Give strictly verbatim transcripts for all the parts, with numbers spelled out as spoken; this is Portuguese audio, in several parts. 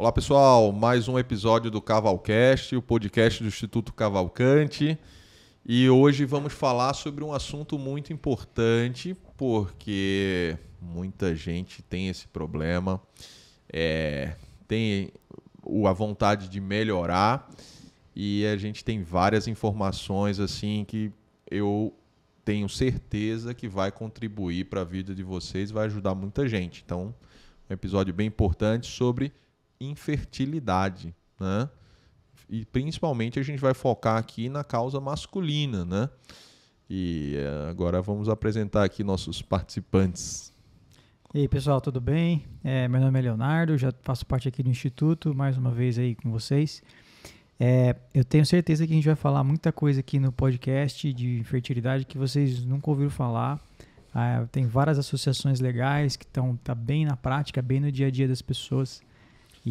Olá pessoal, mais um episódio do Cavalcast, o podcast do Instituto Cavalcanti. E hoje vamos falar sobre um assunto muito importante, porque muita gente tem esse problema, é, tem a vontade de melhorar e a gente tem várias informações assim que eu tenho certeza que vai contribuir para a vida de vocês, vai ajudar muita gente. Então, um episódio bem importante sobre infertilidade, né? E principalmente a gente vai focar aqui na causa masculina, né? E agora vamos apresentar aqui nossos participantes. E aí, pessoal, tudo bem? É, meu nome é Leonardo, já faço parte aqui do Instituto, mais uma vez aí com vocês. É, eu tenho certeza que a gente vai falar muita coisa aqui no podcast de infertilidade que vocês nunca ouviram falar. Ah, tem várias associações legais que estão tá bem na prática, bem no dia a dia das pessoas.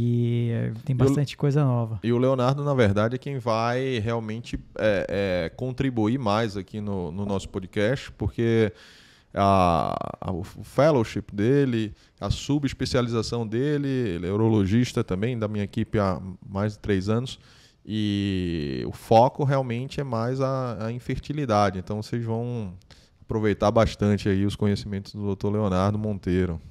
E tem bastante eu, coisa nova. E o Leonardo, na verdade, é quem vai realmente é, é, contribuir mais aqui no, no nosso podcast, porque a, a, o fellowship dele, a subespecialização dele, ele é urologista também, da minha equipe há mais de três anos, e o foco realmente é mais a, a infertilidade. Então vocês vão aproveitar bastante aí os conhecimentos do doutor Leonardo Monteiro.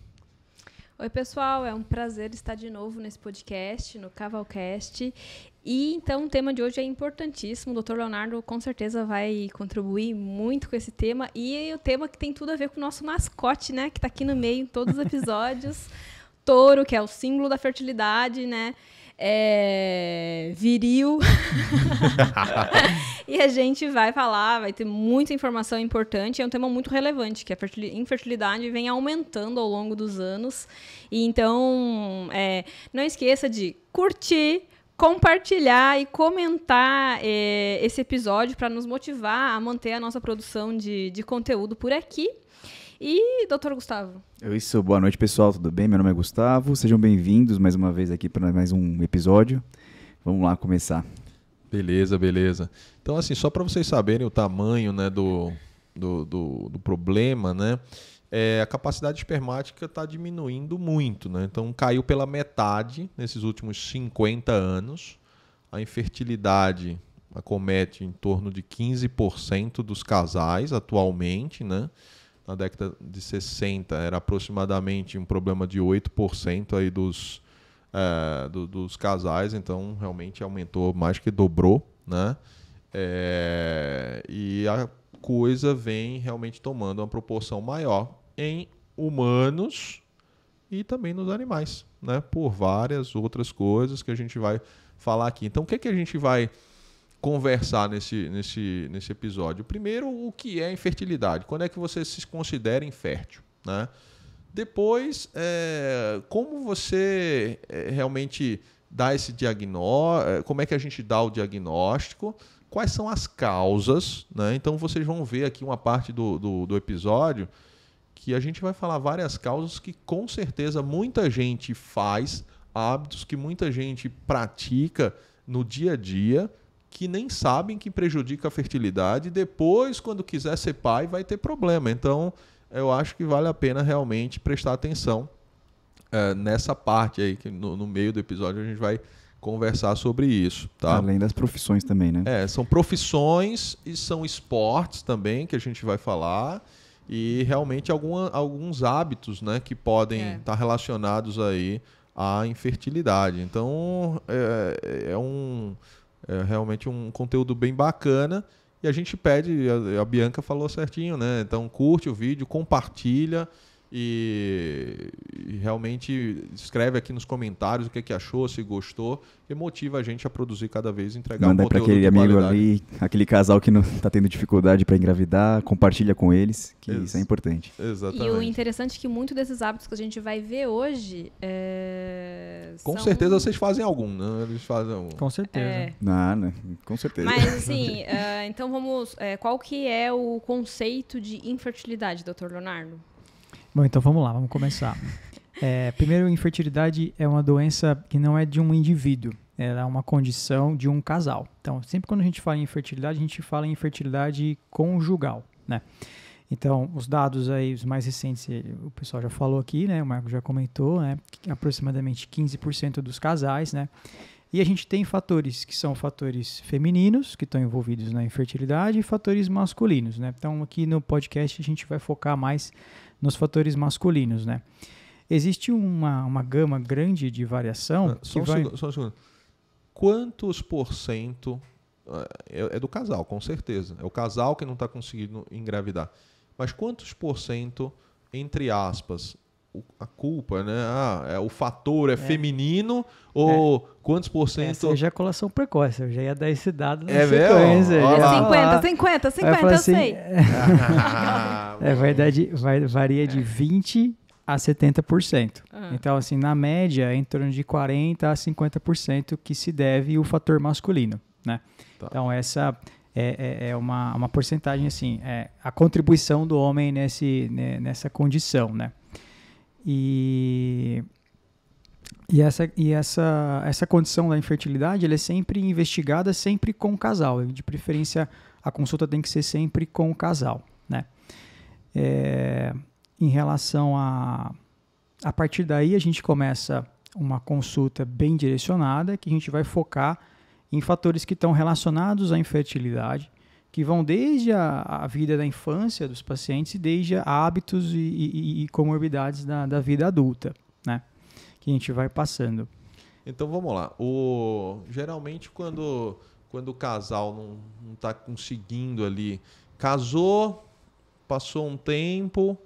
Oi, pessoal, é um prazer estar de novo nesse podcast, no Cavalcast. E então o tema de hoje é importantíssimo. O doutor Leonardo com certeza vai contribuir muito com esse tema. E é o tema que tem tudo a ver com o nosso mascote, né? Que está aqui no meio em todos os episódios. Touro, que é o símbolo da fertilidade, né? É... viril. E a gente vai falar, vai ter muita informação importante. É um tema muito relevante, que a infertilidade vem aumentando ao longo dos anos. E então, é, não esqueça de curtir, compartilhar e comentar é, esse episódio para nos motivar a manter a nossa produção de, de conteúdo por aqui. E doutor Gustavo? É isso, boa noite pessoal, tudo bem? Meu nome é Gustavo, sejam bem-vindos mais uma vez aqui para mais um episódio. Vamos lá começar. Beleza, beleza. Então assim, só para vocês saberem o tamanho, né, do, do, do, do problema, né, é, a capacidade espermática está diminuindo muito, né? Então caiu pela metade nesses últimos cinquenta anos, a infertilidade acomete em torno de quinze por cento dos casais atualmente, né? Na década de sessenta era aproximadamente um problema de oito por cento aí dos, é, do, dos casais, então realmente aumentou mais que dobrou, né? É, e a coisa vem realmente tomando uma proporção maior em humanos e também nos animais, né? Por várias outras coisas que a gente vai falar aqui. Então o que é que a gente vai conversar nesse, nesse, nesse episódio? Primeiro, o que é infertilidade? Quando é que você se considera infértil, né? Depois, é, como você realmente dá esse diagnóstico, como é que a gente dá o diagnóstico, quais são as causas, né? Então, vocês vão ver aqui uma parte do, do, do episódio que a gente vai falar várias causas que, com certeza, muita gente faz, hábitos que muita gente pratica no dia a dia, que nem sabem que prejudica a fertilidade e depois, quando quiser ser pai, vai ter problema. Então, eu acho que vale a pena realmente prestar atenção é, nessa parte aí, que no, no meio do episódio a gente vai conversar sobre isso, tá? Além das profissões também, né? É, são profissões e são esportes também que a gente vai falar e realmente alguma, alguns hábitos, né, que podem estar é. tá relacionados aí à infertilidade. Então, é, é um... é realmente um conteúdo bem bacana e a gente pede, a, a Bianca falou certinho, né? Então curte o vídeo, compartilha e, e realmente escreve aqui nos comentários o que, que achou, se gostou, e motiva a gente a produzir cada vez, entregar Manda um conteúdo pra aquele de amigo qualidade. Ali, aquele casal que não está tendo dificuldade para engravidar, compartilha com eles, que isso, isso é importante. Exatamente. E o interessante é que muitos desses hábitos que a gente vai ver hoje é... Com são... certeza vocês fazem algum, né? Eles fazem algum. Com certeza. É... Não, não, com certeza. Mas assim, uh, então vamos... Uh, qual que é o conceito de infertilidade, doutor Leonardo? Bom, então vamos lá, vamos começar. É, primeiro, infertilidade é uma doença que não é de um indivíduo, ela é uma condição de um casal. Então, sempre quando a gente fala em infertilidade, a gente fala em infertilidade conjugal, né? Então, os dados aí, os mais recentes, o pessoal já falou aqui, né? O Marco já comentou, né? Aproximadamente quinze por cento dos casais, né? E a gente tem fatores que são fatores femininos, que estão envolvidos na infertilidade, e fatores masculinos, né? Então, aqui no podcast, a gente vai focar mais nos fatores masculinos, né? Existe uma, uma gama grande de variação... Ah, só, um vai... segundo, só um segundo. Quantos por cento... É, é do casal, com certeza. É o casal que não está conseguindo engravidar. Mas quantos por cento, entre aspas... a culpa, né? Ah, é, o fator é, é. feminino ou é. quantos por cento... Essa é ejaculação precoce, eu já ia dar esse dado na é sequência. É cinquenta, cinquenta, cinquenta, eu, eu assim, sei. é verdade, vai, varia de vinte por cento a setenta por cento. Uhum. Então, assim, na média, em torno de quarenta por cento a cinquenta por cento que se deve o fator masculino, né? Tá. Então, essa... É, é, é uma, uma porcentagem, assim, é a contribuição do homem nesse, nessa condição, né? E, e, essa, e essa, essa condição da infertilidade, ela é sempre investigada, sempre com o casal. De preferência, a consulta tem que ser sempre com o casal, né? É, em relação a... A partir daí, a gente começa uma consulta bem direcionada, que a gente vai focar em fatores que estão relacionados à infertilidade, que vão desde a, a vida da infância dos pacientes e desde hábitos e, e, e comorbidades da, da vida adulta, né? Que a gente vai passando. Então, vamos lá. O, geralmente, quando, quando o casal não está conseguindo ali, casou, passou um tempo,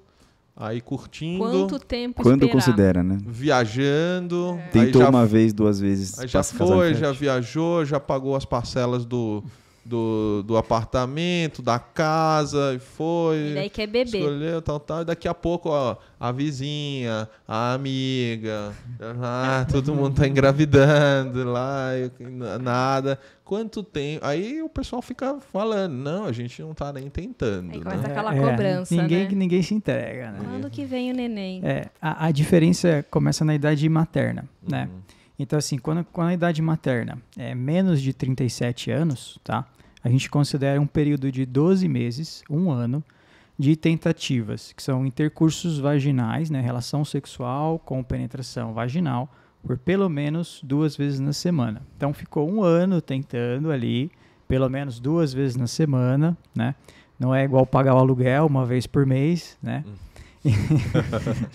aí curtindo... Quanto tempo quando esperar? Considera, né? Viajando... É. Tentou já, uma vez, duas vezes... Aí já foi, já viajou, já pagou as parcelas do... Do, do apartamento, da casa, e foi. E daí quer beber. Escolheu, tal, tal. E daqui a pouco, ó, a vizinha, a amiga, ah, todo mundo tá engravidando lá, nada. Quanto tempo? Aí o pessoal fica falando, não, a gente não tá nem tentando. Aí começa, né? Aquela cobrança. É, ninguém, né? Ninguém se entrega, né? Quando que vem o neném? É, a, a diferença começa na idade materna, uhum. né? Então, assim, quando, quando a idade materna é menos de trinta e sete anos, tá? A gente considera um período de doze meses, um ano, de tentativas, que são intercursos vaginais, né? Relação sexual com penetração vaginal, por pelo menos duas vezes na semana. Então, ficou um ano tentando ali, pelo menos duas vezes na semana, né? Não é igual pagar o aluguel uma vez por mês, né? Hum.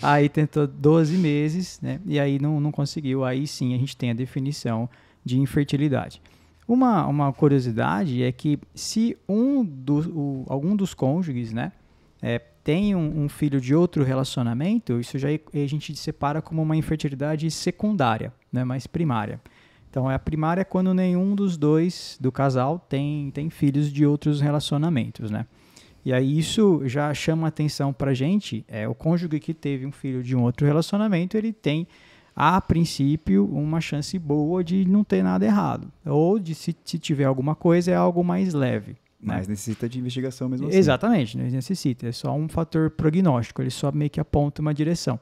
Aí tentou doze meses, né? E aí não, não conseguiu. Aí sim a gente tem a definição de infertilidade. Uma, uma curiosidade é que se um do, o, algum dos cônjuges, né, é, tem um, um filho de outro relacionamento, isso já a gente separa como uma infertilidade secundária, né, mas primária. Então a primária é quando nenhum dos dois do casal tem, tem filhos de outros relacionamentos, né? E aí isso já chama atenção pra gente, é, o cônjuge que teve um filho de um outro relacionamento, ele tem, a princípio, uma chance boa de não ter nada errado. Ou de se, se tiver alguma coisa, é algo mais leve. Né? Mas necessita de investigação mesmo assim. Exatamente, não necessita. É só um fator prognóstico, ele só meio que aponta uma direção.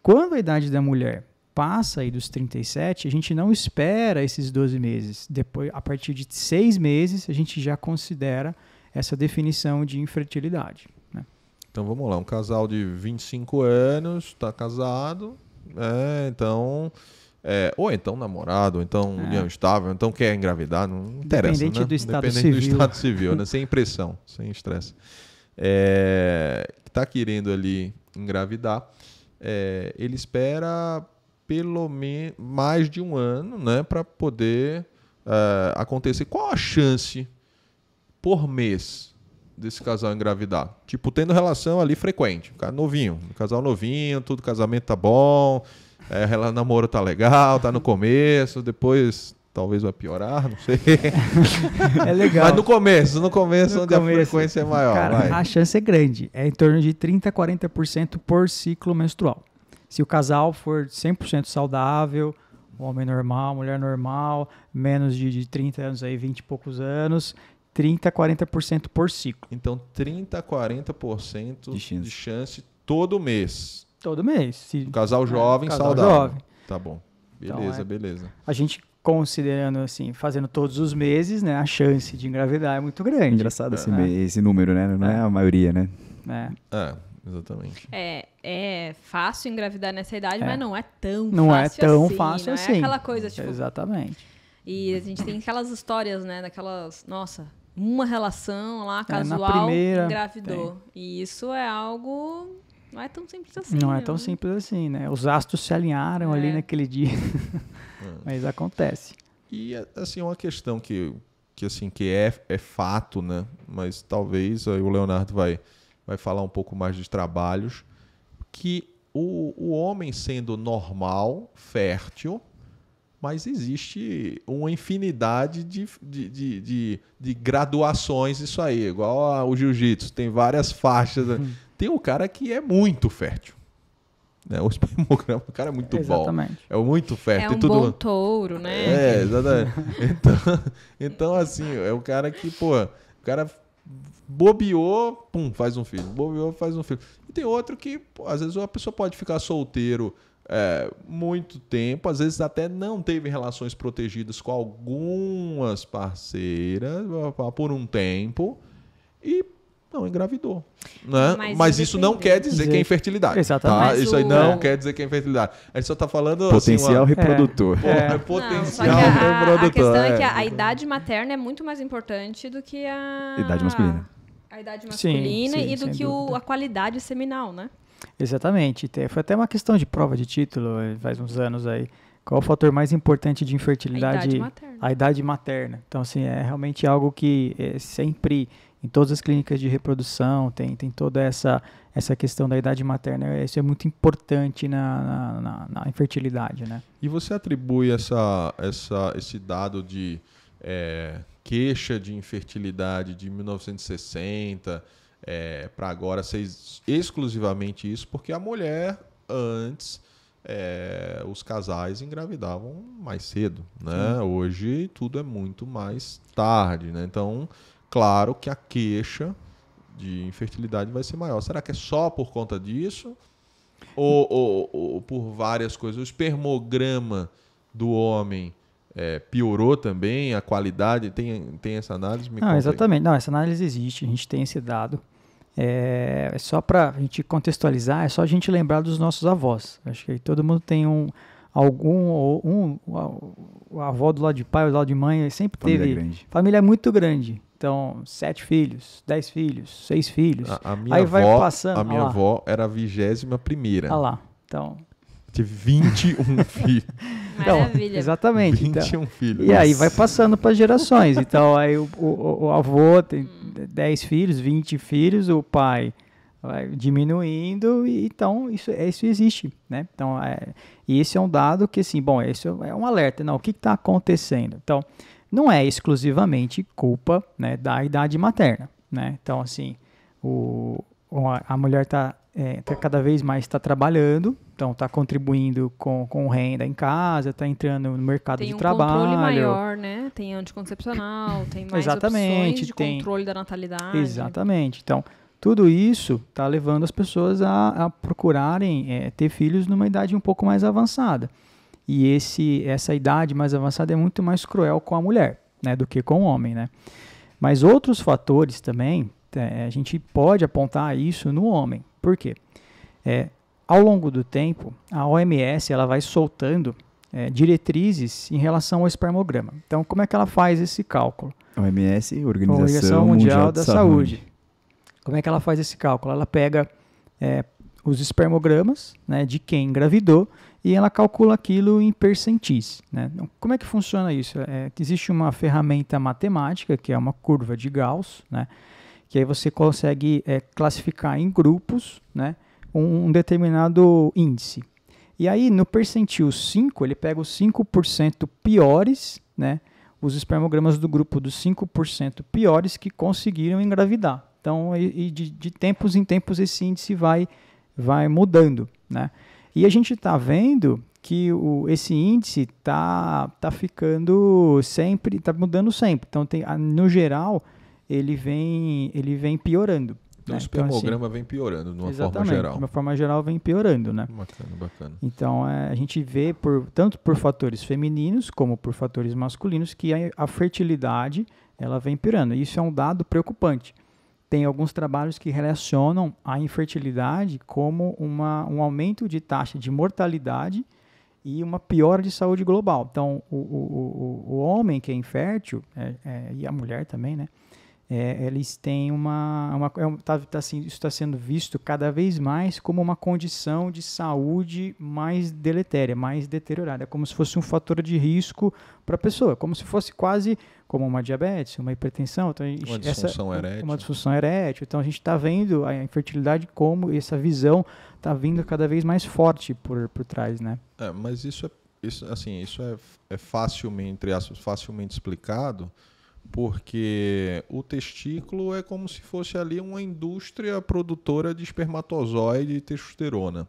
Quando a idade da mulher passa aí dos trinta e sete, a gente não espera esses doze meses. Depois, a partir de seis meses, a gente já considera essa definição de infertilidade. Né? Então vamos lá, um casal de vinte e cinco anos, está casado, é, então, é, ou então namorado, ou então é. união estável, então quer engravidar, não interessa. Independente, né? do, estado Independente do estado civil, né? Sem pressão, sem estresse. É, está querendo ali engravidar, é, ele espera pelo menos mais de um ano, né, para poder é, acontecer. Qual a chance por mês desse casal engravidar? Tipo, tendo relação ali frequente. Novinho, casal novinho, tudo, casamento tá bom, é, namoro tá legal, tá no começo, depois talvez vai piorar, não sei. É legal. Mas no começo, no começo, no onde começo, a frequência é maior. Cara, vai. A chance é grande, é em torno de trinta a quarenta por cento por ciclo menstrual. Se o casal for cem por cento saudável, homem normal, mulher normal, menos de, de trinta anos, aí vinte e poucos anos... trinta a quarenta por cento por ciclo. Então, trinta a quarenta por cento de chance. de chance todo mês. Todo mês. Se... Casal jovem, é, casal saudável. Jovem. Tá bom. Beleza, então, é... beleza. A gente considerando assim, fazendo todos os meses, né, a chance de engravidar é muito grande. Engraçado é, esse, né? Esse número, né? Não é a maioria, né? É, é exatamente. É, é fácil engravidar nessa idade, é. mas não é tão não fácil assim. Não é tão assim, fácil não assim. Não é aquela coisa, tipo... Exatamente. E a gente tem aquelas histórias, né? Daquelas... Nossa, uma relação lá, casual, é, na primeira, engravidou. Tem. E isso é algo... Não é tão simples assim. Não, não é tão simples assim, né? Os astros se alinharam é. ali naquele dia. Hum. Mas acontece. E, assim, uma questão que, que, assim, que é, é fato, né? Mas talvez aí o Leonardo vai, vai falar um pouco mais de trabalhos, que o, o homem sendo normal, fértil, mas existe uma infinidade de, de, de, de, de graduações isso aí. Igual o jiu-jitsu, tem várias faixas... Hum. Tem um cara que é muito fértil. Né? O espermograma, o cara é muito exatamente. bom. É muito fértil. É um e tudo... bom touro, né? É, exatamente. Então, então, assim, é o cara que, pô, o cara bobeou, pum, faz um filho. Bobeou, faz um filho. E tem outro que, pô, às vezes, a pessoa pode ficar solteiro é, muito tempo, às vezes até não teve relações protegidas com algumas parceiras por um tempo e... Não, engravidou. Né? Mas, Mas isso não quer dizer que é infertilidade. Exatamente. Tá? Isso aí não é. quer dizer que é infertilidade. A gente só está falando... Potencial assim, uma... reprodutor. É. É. É. Potencial não, a, reprodutor. A questão é, é que a, a idade materna é muito mais importante do que a... Idade masculina. A idade masculina sim, sim, e do que o, a qualidade seminal, né? Exatamente. Foi até uma questão de prova de título, faz uns anos aí. Qual o fator mais importante de infertilidade? A idade materna. A idade materna. Então, assim, é realmente algo que é sempre... Em todas as clínicas de reprodução, tem, tem toda essa, essa questão da idade materna. Isso é muito importante na, na, na infertilidade, né? E você atribui essa, essa, esse dado de é, queixa de infertilidade de mil novecentos e sessenta é, para agora ser exclusivamente isso? Porque a mulher, antes, é, os casais engravidavam mais cedo, né? Sim. Hoje tudo é muito mais tarde, né? Então... Claro que a queixa de infertilidade vai ser maior. Será que é só por conta disso? Ou, ou, ou por várias coisas? O espermograma do homem é, piorou também? A qualidade? Tem, tem essa análise? Me Não, exatamente. Não, essa análise existe. A gente tem esse dado. É, é só para a gente contextualizar, é só a gente lembrar dos nossos avós. Acho que aí todo mundo tem um... Algum, um, o avó do lado de pai, do lado de mãe, sempre família teve... Grande. Família é muito grande. Então, sete filhos, dez filhos, seis filhos. A, a minha Aí avó, vai passando. A minha ah avó era a vigésima primeira. Ah lá, então... Tive vinte e um filhos. Então, maravilha. Exatamente. vinte e um então. filhos. E aí vai passando para gerações. Então, aí o, o, o avô tem dez filhos, vinte filhos, o pai... Vai diminuindo, e então isso, isso existe, né? Então, é, e esse é um dado que, assim, bom, esse é um alerta, não, o que está acontecendo? Então, não é exclusivamente culpa, né, da idade materna, né? Então, assim, o, a mulher tá, é, tá cada vez mais tá trabalhando, então está contribuindo com, com renda em casa, está entrando no mercado tem de um trabalho. Tem um controle maior, né? Tem anticoncepcional, tem mais opções de tem, controle da natalidade. Exatamente, então... Tudo isso está levando as pessoas a, a procurarem é, ter filhos numa idade um pouco mais avançada. E esse, essa idade mais avançada é muito mais cruel com a mulher, né, do que com o homem, né? Mas outros fatores também, é, a gente pode apontar isso no homem. Por quê? É, ao longo do tempo, a O M S ela vai soltando é, diretrizes em relação ao espermograma. Então, como é que ela faz esse cálculo? O M S, Organização, Organização Mundial, Mundial da, da Saúde. Saúde. Como é que ela faz esse cálculo? Ela pega é, os espermogramas, né, de quem engravidou e ela calcula aquilo em percentis. Né? Então, como é que funciona isso? É, existe uma ferramenta matemática, que é uma curva de Gauss, né, que aí você consegue é, classificar em grupos, né, um, um determinado índice. E aí no percentil cinco, ele pega os cinco por cento piores, né, os espermogramas do grupo dos cinco por cento piores que conseguiram engravidar. Então, e de, de tempos em tempos esse índice vai, vai mudando, né? E a gente está vendo que o, esse índice está tá ficando sempre, está mudando sempre. Então, tem, no geral, ele vem, ele vem piorando. Então, né? O espermograma então, assim, vem piorando, de uma forma geral. De uma forma geral, vem piorando, né? Bacana, bacana. Então, é, a gente vê, por, tanto por fatores femininos como por fatores masculinos, que a, a fertilidade ela vem piorando. Isso é um dado preocupante. tem alguns trabalhos que relacionam a infertilidade como uma, um aumento de taxa de mortalidade e uma piora de saúde global. Então, o, o, o, o homem que é infértil, é, é, e a mulher também, né? É, eles têm uma... uma tá, tá, assim, isso está sendo visto cada vez mais como uma condição de saúde mais deletéria, mais deteriorada. É como se fosse um fator de risco para a pessoa. Como se fosse quase como uma diabetes, uma hipertensão. Então, uma disfunção erétil. Uma disfunção erétil. Então, a gente está vendo a infertilidade como essa visão está vindo cada vez mais forte por, por trás, né? É, mas isso é, isso, assim, isso é, é facilmente, entre aspas, facilmente explicado, porque o testículo é como se fosse ali uma indústria produtora de espermatozoide e testosterona.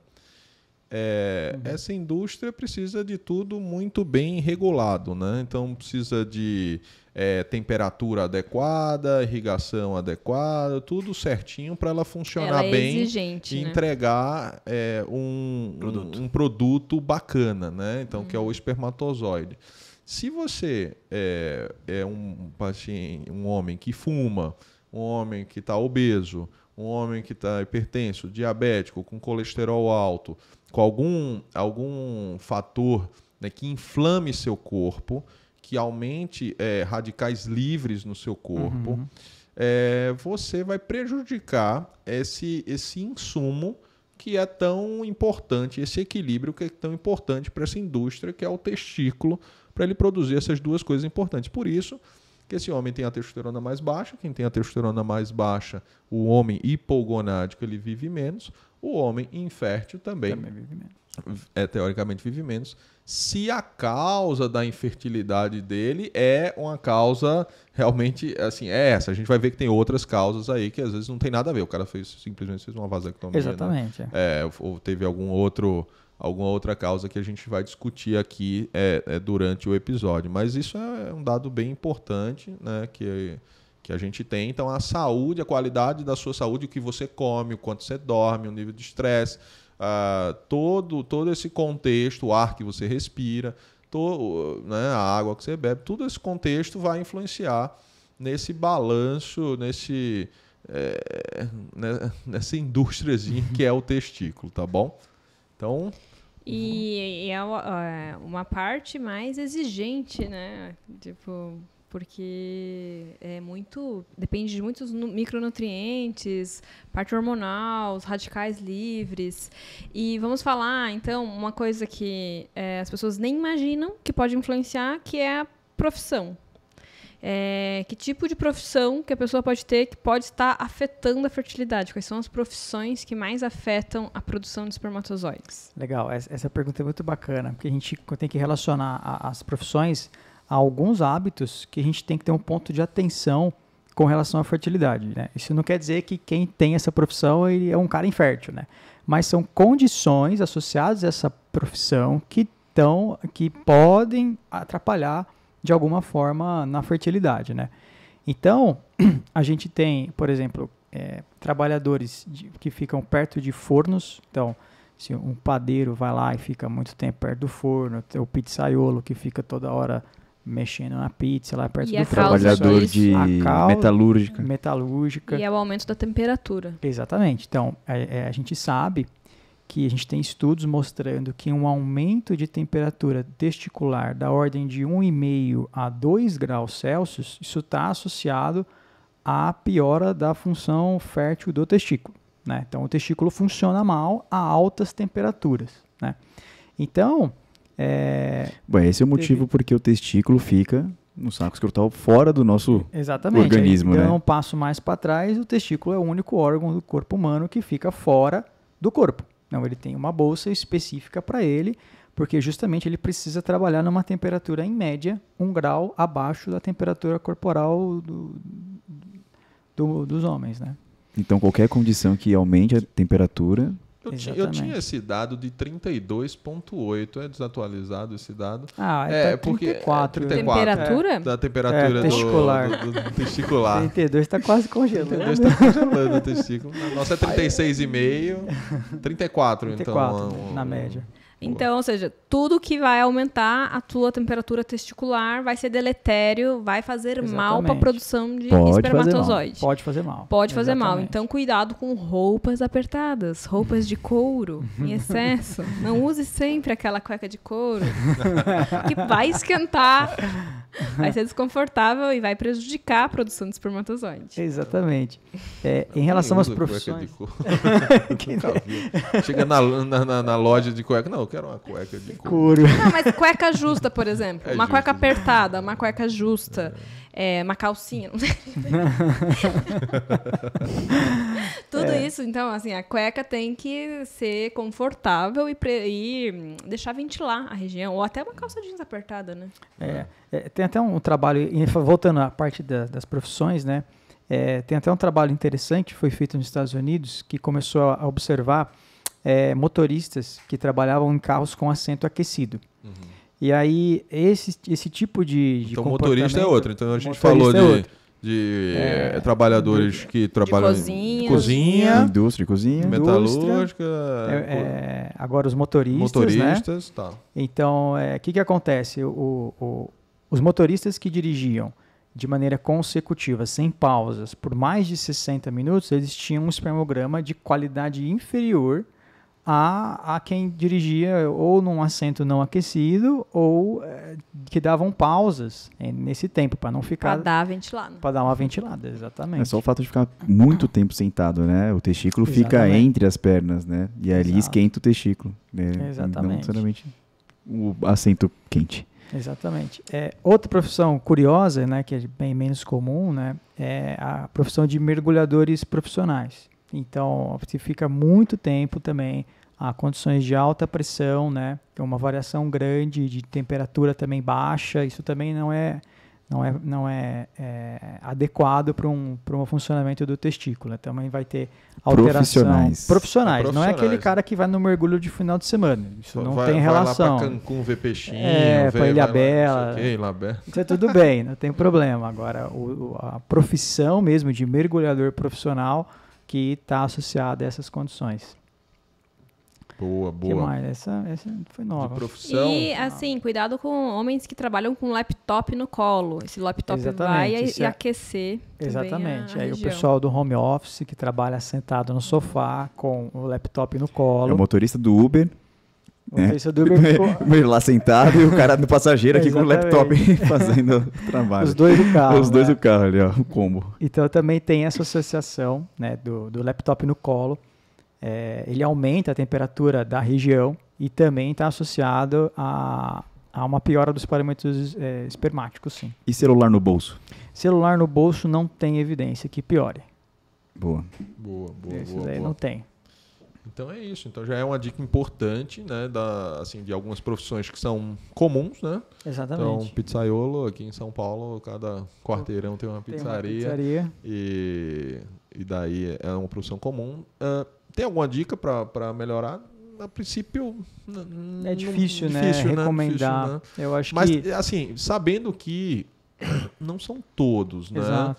É, uhum. Essa indústria precisa de tudo muito bem regulado, né? Então precisa de é, temperatura adequada, irrigação adequada, tudo certinho para ela funcionar ela é bem exigente, e né? entregar é, um, produto. Um, um produto bacana, né? Então, uhum. que é o espermatozoide. Se você é, é um paciente, um homem que fuma, um homem que está obeso, um homem que está hipertenso, diabético, com colesterol alto, com algum, algum fator, né, que inflame seu corpo, que aumente é, radicais livres no seu corpo, uhum. é, você vai prejudicar esse, esse insumo que é tão importante, esse equilíbrio que é tão importante para essa indústria, que é o testículo, para ele produzir essas duas coisas importantes. Por isso que esse homem tem a testosterona mais baixa, quem tem a testosterona mais baixa, o homem hipogonádico, ele vive menos, o homem infértil também, também vive menos. É, teoricamente vive menos, se a causa da infertilidade dele é uma causa realmente, assim, é essa. A gente vai ver que tem outras causas aí que às vezes não tem nada a ver, o cara fez, simplesmente fez uma vasectomia. Exatamente. Né? É, ou teve algum outro... alguma outra causa que a gente vai discutir aqui é, é, durante o episódio. Mas isso é um dado bem importante, né, que, que a gente tem. Então, a saúde, a qualidade da sua saúde, o que você come, o quanto você dorme, o nível de estresse, uh, todo, todo esse contexto, o ar que você respira, todo, né, a água que você bebe, todo esse contexto vai influenciar nesse balanço, nesse, é, né, nessa indústriazinha que é o testículo, tá bom? Então, e, e é uma parte mais exigente, né? Tipo, porque é muito, depende de muitos micronutrientes, parte hormonal, os radicais livres. E vamos falar, então, uma coisa que é, as pessoas nem imaginam que pode influenciar, que é a profissão. É, que tipo de profissão que a pessoa pode ter que pode estar afetando a fertilidade? Quais são as profissões que mais afetam a produção de espermatozoides? Legal, essa pergunta é muito bacana, porque a gente tem que relacionar a, as profissões a alguns hábitos que a gente tem que ter um ponto de atenção com relação à fertilidade, né? Isso não quer dizer que quem tem essa profissão ele é um cara infértil, né? Mas são condições associadas a essa profissão que, tão, que podem atrapalhar de alguma forma na fertilidade, né? Então, a gente tem, por exemplo, é, trabalhadores de, que ficam perto de fornos. Então, se um padeiro vai lá e fica muito tempo perto do forno, tem o pizzaiolo que fica toda hora mexendo na pizza lá perto e do forno. Trabalhador de metalúrgica. metalúrgica. E é o aumento da temperatura. Exatamente. Então, é, é, a gente sabe que a gente tem estudos mostrando que um aumento de temperatura testicular da ordem de um vírgula cinco a dois graus Celsius, isso está associado à piora da função fértil do testículo, né? Então, o testículo funciona mal a altas temperaturas, né? Então, é... Bom, esse é o motivo porque o testículo fica no saco escrotal fora do nosso Exatamente. organismo. Exatamente. Então, né? Um passo mais para trás, o testículo é o único órgão do corpo humano que fica fora do corpo. Não, ele tem uma bolsa específica para ele, porque justamente ele precisa trabalhar numa temperatura em média, um grau abaixo da temperatura corporal do, do, dos homens, né? Então, qualquer condição que aumente a temperatura... Eu, ti, eu tinha esse dado de trinta e dois vírgula oito, é desatualizado esse dado. Ah, é, tá trinta e quatro. Porque, é, trinta e quatro. Temperatura? É, da temperatura é, testicular. Do, do, do testicular. trinta e dois está quase congelando. trinta e dois está congelando o testículo. Nossa, é trinta e seis vírgula cinco, trinta e quatro, trinta e quatro então. trinta e quatro, um, na média. Então, Boa. ou seja, tudo que vai aumentar a tua temperatura testicular vai ser deletério, vai fazer Exatamente. mal para a produção de Pode espermatozoide. Fazer Pode fazer mal. Pode fazer Exatamente. mal. Então, cuidado com roupas apertadas, roupas de couro em excesso. Não use sempre aquela cueca de couro que vai esquentar, vai ser desconfortável e vai prejudicar a produção de espermatozoide. Exatamente. É, em relação às profissões... Chega na, na, na, na loja de cueca, não, eu quero uma cueca de couro. Não, mas cueca justa, por exemplo. É uma justa, cueca apertada, uma cueca justa, é. É, uma calcinha. Não sei. Tudo é. isso, então, assim, a cueca tem que ser confortável e, pre e deixar ventilar a região, ou até uma calça jeans apertada, né? É, é, tem até um trabalho, voltando à parte da, das profissões, né? É, tem até um trabalho interessante que foi feito nos Estados Unidos, que começou a observar é, motoristas que trabalhavam em carros com assento aquecido. Uhum. E aí, esse, esse tipo de, de então, comportamento... Então, motorista é outro. Então, a gente falou é de, de é, trabalhadores de, que trabalham... De cozinha. Em cozinha. Indústria de cozinha. Metalúrgica. É, é, agora, os motoristas, Motoristas, né? tá. Então, o é, que, que acontece? O, o, os motoristas que dirigiam de maneira consecutiva, sem pausas, por mais de sessenta minutos, eles tinham um espermograma de qualidade inferior a, a quem dirigia ou num assento não aquecido ou é, que davam pausas é, nesse tempo, para não ficar... Para dar ventilada. Para dar uma ventilada, exatamente. É só o fato de ficar muito tempo sentado, né? O testículo exatamente. fica entre as pernas, né? E ali Exato. esquenta o testículo. Né? Exatamente. Não necessariamente o assento quente. Exatamente. É, outra profissão curiosa, né, que é bem menos comum, né, é a profissão de mergulhadores profissionais. Então, você fica muito tempo também a condições de alta pressão, né, uma variação grande de temperatura também baixa. Isso também não é, não é, não é, é adequado para um, para um funcionamento do testículo. Né? Também vai ter alteração. Profissionais. Profissionais. Profissionais. Não é aquele cara que vai no mergulho de final de semana. Isso vai, não tem vai relação. Vai lá para Cancún ver peixinho. É, para Ilhabela. Isso é tudo bem, não tem problema. Agora, o, a profissão mesmo de mergulhador profissional que está associada a essas condições. Boa, boa. Que mais? Essa, essa foi nova. De profissão. E, assim, cuidado com homens que trabalham com laptop no colo. Esse laptop Exatamente, vai a, é... aquecer Exatamente. A Aí região. O pessoal do home office que trabalha sentado no sofá com o laptop no colo. É o motorista do Uber. O motorista é. do Uber ficou... lá sentado e o cara do passageiro aqui Exatamente. com o laptop fazendo trabalho. Os dois do carro. Os dois né? do carro ali, ó, o combo. Então também tem essa associação, né, do, do laptop no colo. É, ele aumenta a temperatura da região e também está associado a, a uma piora dos parâmetros é, espermáticos, sim. E celular no bolso? Celular no bolso não tem evidência que piore. Boa. Boa, boa, Esses boa. aí boa. não tem. Então é isso. Então já é uma dica importante, né, da, assim, de algumas profissões que são comuns, né? Exatamente. Então, pizzaiolo aqui em São Paulo, cada quarteirão tem uma pizzaria. Tem uma pizzaria. E, e daí é uma profissão comum. Uh, Tem alguma dica para melhorar? A princípio... É difícil, não, né? Difícil, Recomendar. Né? Difícil, né? Eu acho Mas, que... assim, sabendo que não são todos, Exato. né?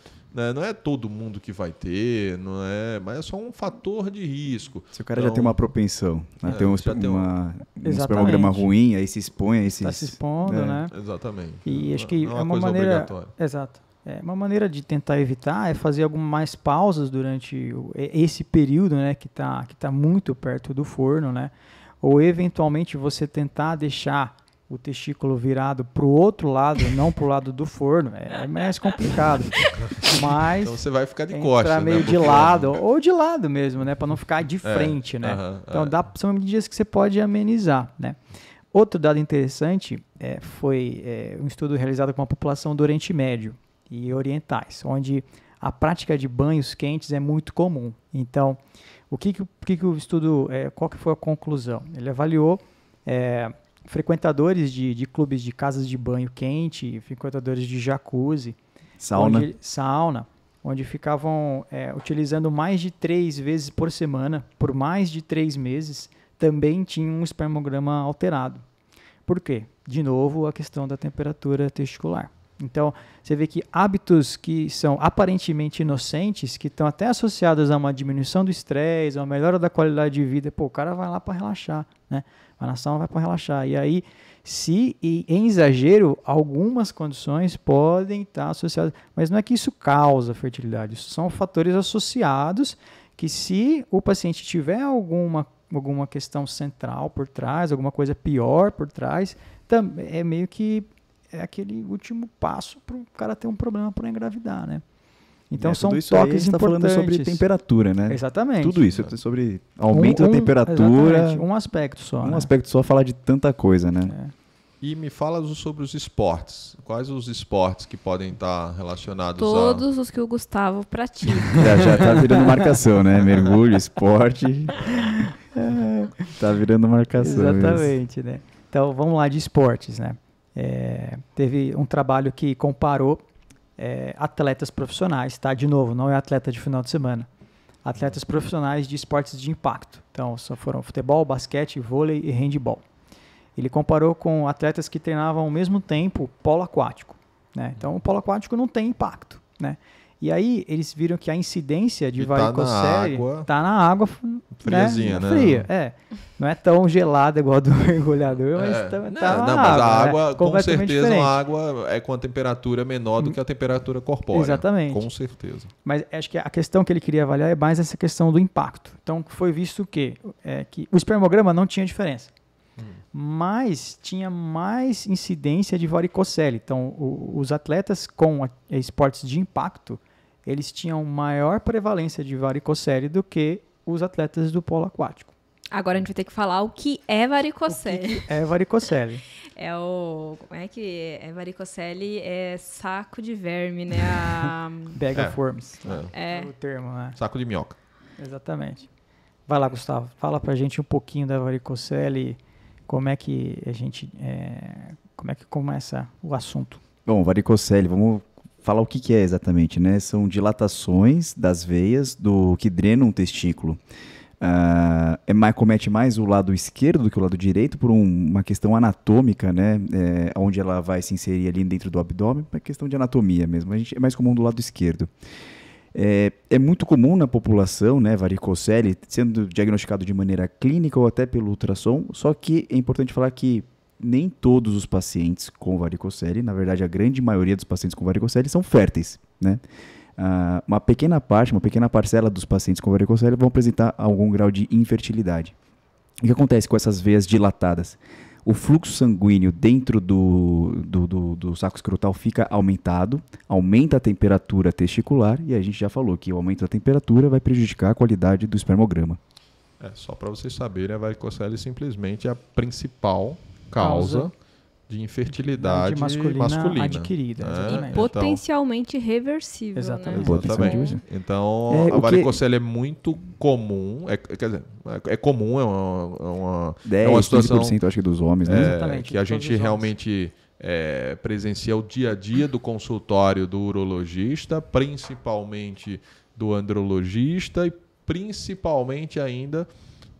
Não é todo mundo que vai ter, não é... Mas é só um fator de risco. Se o cara então, já tem uma propensão, né? é, tem, um, já tem uma, um espermograma ruim, aí se expõe... Aí se, tá se expondo, é. né? Exatamente. E acho que é uma, é uma maneira... obrigatória. Exato. É, uma maneira de tentar evitar é fazer algumas pausas durante o, esse período, né, que está que tá muito perto do forno, né, ou eventualmente você tentar deixar o testículo virado para o outro lado, não para o lado do forno, é, é mais complicado. Mas então você vai ficar de costas, né, meio de lado, é... ou de lado mesmo, né, para não ficar de frente, é, né. Uh-huh, então é. dá, são medidas que você pode amenizar, né. Outro dado interessante é, foi é, um estudo realizado com a população do Oriente Médio e orientais, onde a prática de banhos quentes é muito comum. Então, o que, que, o, que, que o estudo, é, qual que foi a conclusão? Ele avaliou é, frequentadores de, de clubes de casas de banho quente, frequentadores de jacuzzi, sauna, onde, sauna, onde ficavam é, utilizando mais de três vezes por semana, por mais de três meses, também tinham um espermograma alterado. Por quê? De novo, a questão da temperatura testicular. Então, você vê que hábitos que são aparentemente inocentes, que estão até associados a uma diminuição do estresse, a uma melhora da qualidade de vida, pô, o cara vai lá para relaxar, né? Vai na sauna, vai para relaxar. E aí, se e em exagero, algumas condições podem estar associadas, mas não é que isso causa fertilidade, isso são fatores associados que, se o paciente tiver alguma, alguma questão central por trás, alguma coisa pior por trás, é meio que é aquele último passo para o cara ter um problema para engravidar, né? Então é, são toques aí, importantes. Você está falando sobre temperatura, né? Exatamente. Tudo isso, sobre aumento um, um, da temperatura. Exatamente. Um aspecto só. Um né? aspecto só, falar de tanta coisa, né? É. E me fala sobre os esportes. Quais os esportes que podem estar relacionados Todos a... Todos os que o Gustavo pratica. Já está virando marcação, né? Mergulho, esporte. Está é, virando marcação. Exatamente, isso. né? Então, vamos lá de esportes, né? É, teve um trabalho que comparou é, atletas profissionais, tá? De novo, não é atleta de final de semana. Atletas profissionais de esportes de impacto. Então, só foram futebol, basquete, vôlei e handebol. Ele comparou com atletas que treinavam ao mesmo tempo polo aquático, né? Então, o polo aquático não tem impacto, né? E aí, eles viram que a incidência de varicocele tá na água friazinha, né? Fria, né? É. Não é tão gelada igual a do mergulhador, é. mas tá, não, tá não, na mas água. A água, né? com certeza, a água é com a temperatura menor do que a temperatura corpórea. Exatamente. Com certeza. Mas acho que a questão que ele queria avaliar é mais essa questão do impacto. Então, foi visto o quê? É que o espermograma não tinha diferença. Hum. Mas tinha mais incidência de varicocele. Então, o, os atletas com a, esportes de impacto, eles tinham maior prevalência de varicocele do que os atletas do polo aquático. Agora a gente vai ter que falar o que é varicocele. O que que é varicocele? É o... Como é que é? Varicocele é saco de verme, né? A... Bag of worms. É. É. É o termo, né? Saco de minhoca. Exatamente. Vai lá, Gustavo. Fala pra gente um pouquinho da varicocele. Como é que a gente... É, como é que começa o assunto? Bom, varicocele, vamos falar o que, que é exatamente, né? São dilatações das veias do que drenam o testículo. Ah, é mais, comete mais o lado esquerdo do que o lado direito por um, uma questão anatômica, né? É, onde ela vai se inserir ali dentro do abdômen, é questão de anatomia mesmo. A gente, é mais comum do lado esquerdo. É, é muito comum na população, né, varicocele, sendo diagnosticado de maneira clínica ou até pelo ultrassom, só que é importante falar que nem todos os pacientes com varicocele, na verdade a grande maioria dos pacientes com varicocele são férteis, né? Ah, uma pequena parte, uma pequena parcela dos pacientes com varicocele vão apresentar algum grau de infertilidade. O que acontece com essas veias dilatadas? O fluxo sanguíneo dentro do, do, do, do saco escrotal fica aumentado, aumenta a temperatura testicular, e a gente já falou que o aumento da temperatura vai prejudicar a qualidade do espermograma. É, só para vocês saberem, a varicocele simplesmente é a principal causa, causa de infertilidade de masculina, masculina adquirida. Né? E potencialmente então, reversível. Exatamente. Né? Exatamente. Então, é, a varicocele que... é muito comum, é, quer dizer, é comum, é uma, é uma, dez, é uma situação... quinze por cento acho que dos homens, né? É, exatamente, que a gente realmente é, presencia o dia a dia do consultório do urologista, principalmente do andrologista e principalmente ainda...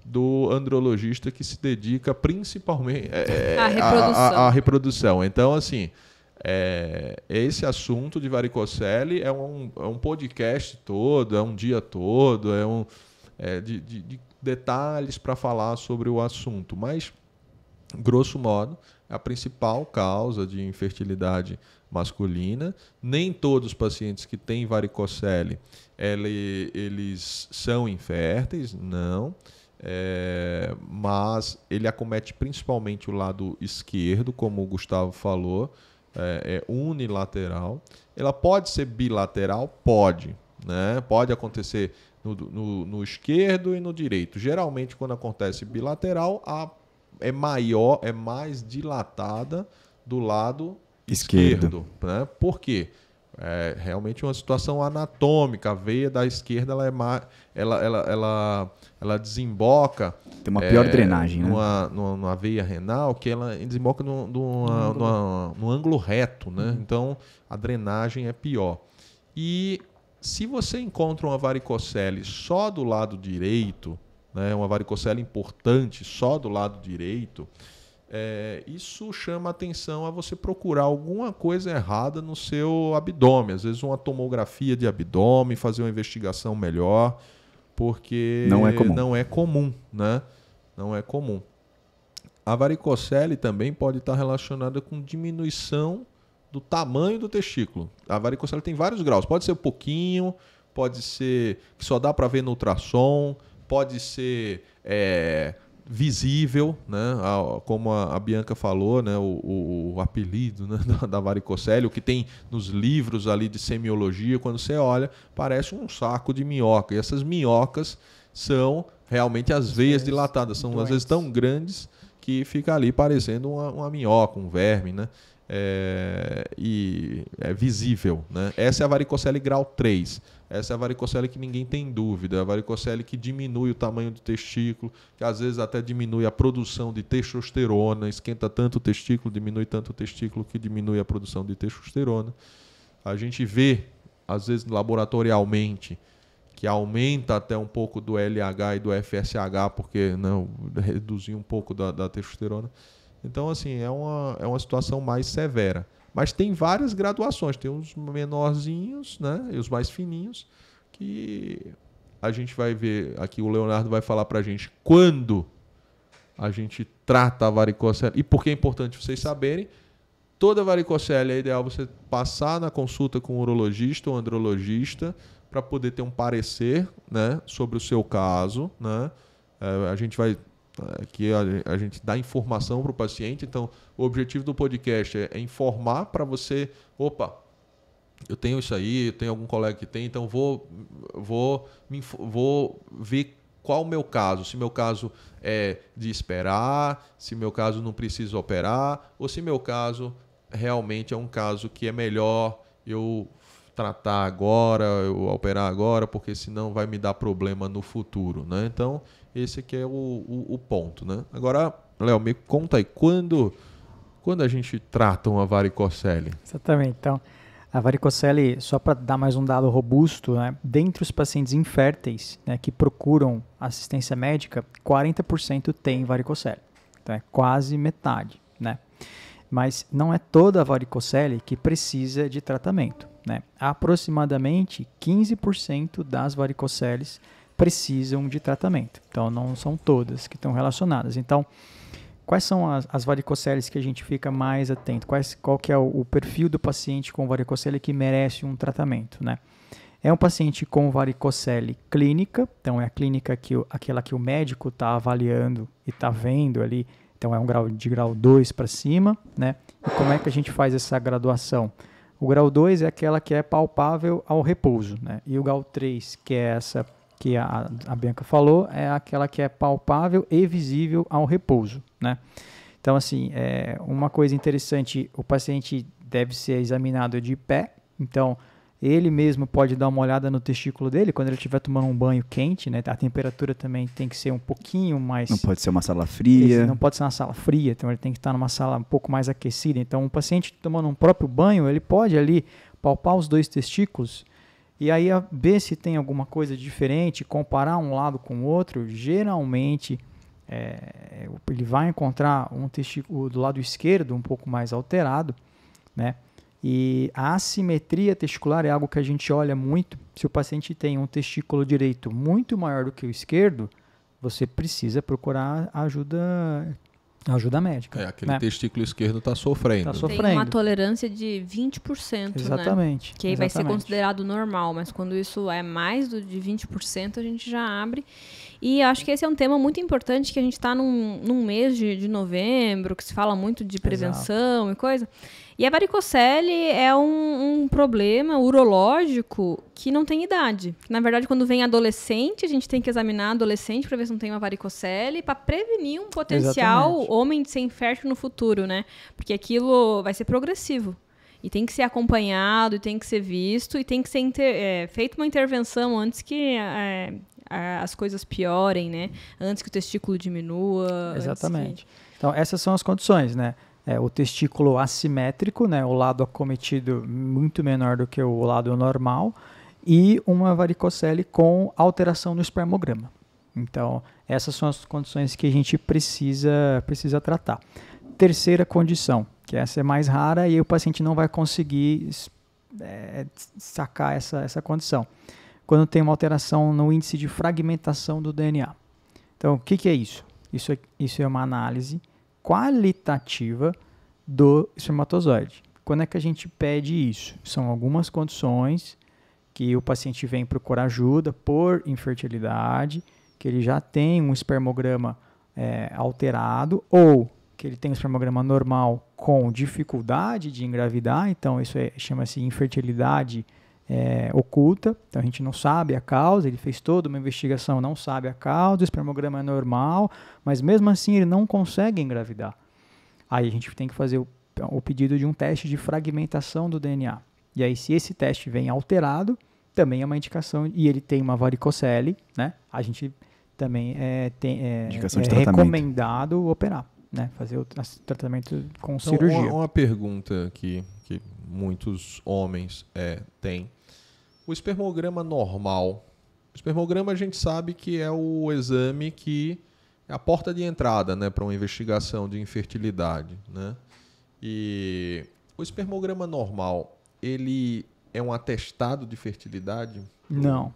do andrologista que se dedica principalmente é, à reprodução. reprodução. Então, assim, é, esse assunto de varicocele é um, é um podcast todo, é um dia todo, é um é, de, de, de detalhes para falar sobre o assunto. Mas, grosso modo, a principal causa de infertilidade masculina. Nem todos os pacientes que têm varicocele ele, eles são inférteis, não. É, mas ele acomete principalmente o lado esquerdo, como o Gustavo falou, é, é unilateral. Ela pode ser bilateral? Pode, né? Pode acontecer no, no, no esquerdo e no direito. Geralmente, quando acontece bilateral, a, é maior, é mais dilatada do lado esquerdo, esquerdo né? Por quê? É realmente uma situação anatômica. A veia da esquerda ela é mais, ela, ela, ela, ela desemboca. Tem uma pior é, drenagem, numa, né? Numa, numa veia renal que ela desemboca numa, numa, numa, num ângulo reto, né? Uhum. Então a drenagem é pior. E se você encontra uma varicocele só do lado direito, né? Uma varicocele importante só do lado direito, É, isso chama a atenção a você procurar alguma coisa errada no seu abdômen. Às vezes uma tomografia de abdômen, fazer uma investigação melhor, porque não é comum. Não é comum, né? Não é comum. A varicocele também pode estar relacionada com diminuição do tamanho do testículo. A varicocele tem vários graus. Pode ser um pouquinho, pode ser que só dá para ver no ultrassom, pode ser... É, visível, né? Como a Bianca falou, né? o, o, o apelido, né? da, da varicocele, o que tem nos livros ali de semiologia, quando você olha, parece um saco de minhoca. E essas minhocas são realmente as veias dilatadas, são às vezes tão grandes que fica ali parecendo uma, uma minhoca, um verme, né? É, e é visível, né? Essa é a varicocele grau três. Essa é a varicocele que ninguém tem dúvida, a varicocele que diminui o tamanho do testículo, que às vezes até diminui a produção de testosterona, esquenta tanto o testículo, diminui tanto o testículo que diminui a produção de testosterona. A gente vê, às vezes laboratorialmente, que aumenta até um pouco do L H e do F S H, porque não, reduzir um pouco da, da testosterona. Então, assim, é uma, é uma situação mais severa. Mas tem várias graduações, tem os menorzinhos, né, e os mais fininhos, que a gente vai ver, aqui o Leonardo vai falar para a gente quando a gente trata a varicocele. E porque é importante vocês saberem, toda varicocele é ideal você passar na consulta com o urologista ou andrologista para poder ter um parecer, né, sobre o seu caso, né? É, a gente vai... que a gente dá informação para o paciente. Então, o objetivo do podcast é informar para você, opa, eu tenho isso aí, eu tenho algum colega que tem, então vou, vou, me, vou ver qual o meu caso, se meu caso é de esperar, se meu caso não precisa operar, ou se meu caso realmente é um caso que é melhor eu tratar agora, eu operar agora, porque senão vai me dar problema no futuro, né? Então, esse aqui é o, o, o ponto, né? Agora, Léo, me conta aí, quando, quando a gente trata uma varicocele? Exatamente. Então, a varicocele, só para dar mais um dado robusto, né? Dentre os pacientes inférteis, né, que procuram assistência médica, quarenta por cento tem varicocele. Então, é quase metade, né? Mas não é toda a varicocele que precisa de tratamento, né? Aproximadamente quinze por cento das varicoceles precisam de tratamento. Então, não são todas que estão relacionadas. Então, quais são as, as varicoceles que a gente fica mais atento? Quais, qual que é o, o perfil do paciente com varicocele que merece um tratamento, né? É um paciente com varicocele clínica, então é a clínica que o, aquela que o médico está avaliando e está vendo ali, então é um grau de grau dois para cima, né? E como é que a gente faz essa graduação? O grau dois é aquela que é palpável ao repouso, né? E o grau três, que é essa que a, a Bianca falou, é aquela que é palpável e visível ao repouso, né? Então, assim, é uma coisa interessante, o paciente deve ser examinado de pé, então ele mesmo pode dar uma olhada no testículo dele quando ele estiver tomando um banho quente, né? A temperatura também tem que ser um pouquinho mais... Não pode ser uma sala fria. Esse não pode ser uma sala fria, então ele tem que estar numa sala um pouco mais aquecida. Então, um paciente tomando um próprio banho, ele pode ali palpar os dois testículos e aí ver se tem alguma coisa diferente, comparar um lado com o outro. Geralmente, é, ele vai encontrar um testículo do lado esquerdo um pouco mais alterado, né? E a assimetria testicular é algo que a gente olha muito. Se o paciente tem um testículo direito muito maior do que o esquerdo, você precisa procurar ajuda, ajuda médica. É, aquele, né, testículo esquerdo está sofrendo. Tá sofrendo. Tem uma tolerância de vinte por cento, exatamente, né? Que aí exatamente vai ser considerado normal, mas quando isso é mais do de vinte por cento, a gente já abre. E acho que esse é um tema muito importante, que a gente está num, num mês de, de novembro, que se fala muito de prevenção. Exato. E coisa... E a varicocele é um, um problema urológico que não tem idade. Na verdade, quando vem adolescente, a gente tem que examinar adolescente para ver se não tem uma varicocele, para prevenir um potencial, exatamente, homem de ser infértil no futuro, né? Porque aquilo vai ser progressivo. E tem que ser acompanhado, e tem que ser visto, e tem que ser inter, é, feita uma intervenção antes que... É, as coisas piorem, né? Antes que o testículo diminua. Exatamente. Que... Então, essas são as condições, né? É, o testículo assimétrico, né? O lado acometido muito menor do que o lado normal, e uma varicocele com alteração no espermograma. Então, essas são as condições que a gente precisa, precisa tratar. terceira condição, que essa é mais rara e o paciente não vai conseguir é, sacar essa, essa condição, quando tem uma alteração no índice de fragmentação do D N A. Então, o que, que é isso? Isso é, isso é uma análise qualitativa do espermatozoide. Quando é que a gente pede isso? São algumas condições que o paciente vem procurar ajuda por infertilidade, que ele já tem um espermograma é, alterado, ou que ele tem um espermograma normal com dificuldade de engravidar, então isso é, chama-se infertilidade é, oculta, então a gente não sabe a causa, ele fez toda uma investigação, não sabe a causa, o espermograma é normal, mas mesmo assim ele não consegue engravidar. Aí a gente tem que fazer o, o pedido de um teste de fragmentação do D N A. E aí se esse teste vem alterado, também é uma indicação, e ele tem uma varicocele, né? A gente também é, tem, é, é recomendado operar, né? Fazer o tratamento com então, cirurgia. Uma, uma pergunta que, que muitos homens é, têm. O espermograma normal. O espermograma a gente sabe que é o exame que é a porta de entrada, né, para uma investigação de infertilidade, né? E o espermograma normal, ele... é um atestado de fertilidade? Não,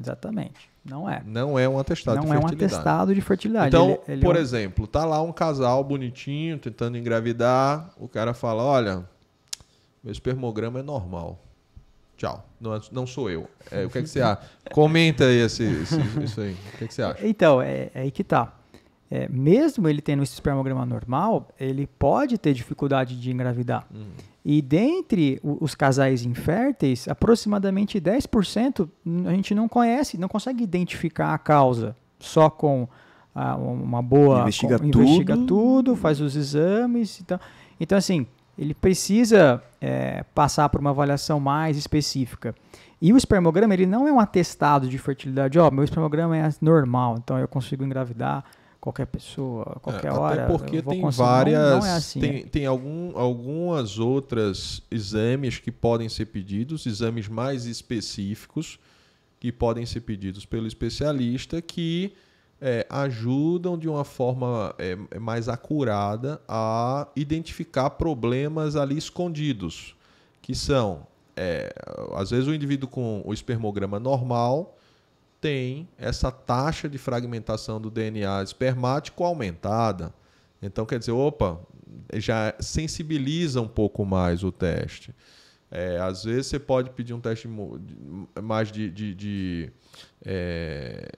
exatamente. Não é. Não é um atestado de fertilidade. Não é um atestado de fertilidade. Então, ele, ele por é um... exemplo, tá lá um casal bonitinho tentando engravidar, o cara fala, olha, meu espermograma é normal. Tchau, não, não sou eu. É, o que é que você acha? Comenta aí esse, esse, isso aí. O que é que você acha? Então, é, é aí que tá. É, mesmo ele tendo esse espermograma normal, ele pode ter dificuldade de engravidar. Hum. E dentre os casais inférteis, aproximadamente dez por cento a gente não conhece, não consegue identificar a causa. Só com ah, uma boa... Investiga, com, tudo. investiga tudo, faz os exames. Então, então assim, ele precisa é, passar por uma avaliação mais específica. E o espermograma, ele não é um atestado de fertilidade. Ó, meu espermograma é normal, então eu consigo engravidar qualquer pessoa, qualquer é, hora. Até porque tem várias... Não, não é assim, tem é. tem algum, algumas outras exames que podem ser pedidos, exames mais específicos, que podem ser pedidos pelo especialista, que é, ajudam de uma forma é, mais acurada a identificar problemas ali escondidos, que são, é, às vezes, o indivíduo com o espermograma normal tem essa taxa de fragmentação do D N A espermático aumentada. Então, quer dizer, opa, já sensibiliza um pouco mais o teste. É, às vezes você pode pedir um teste mais, de, de, de, é,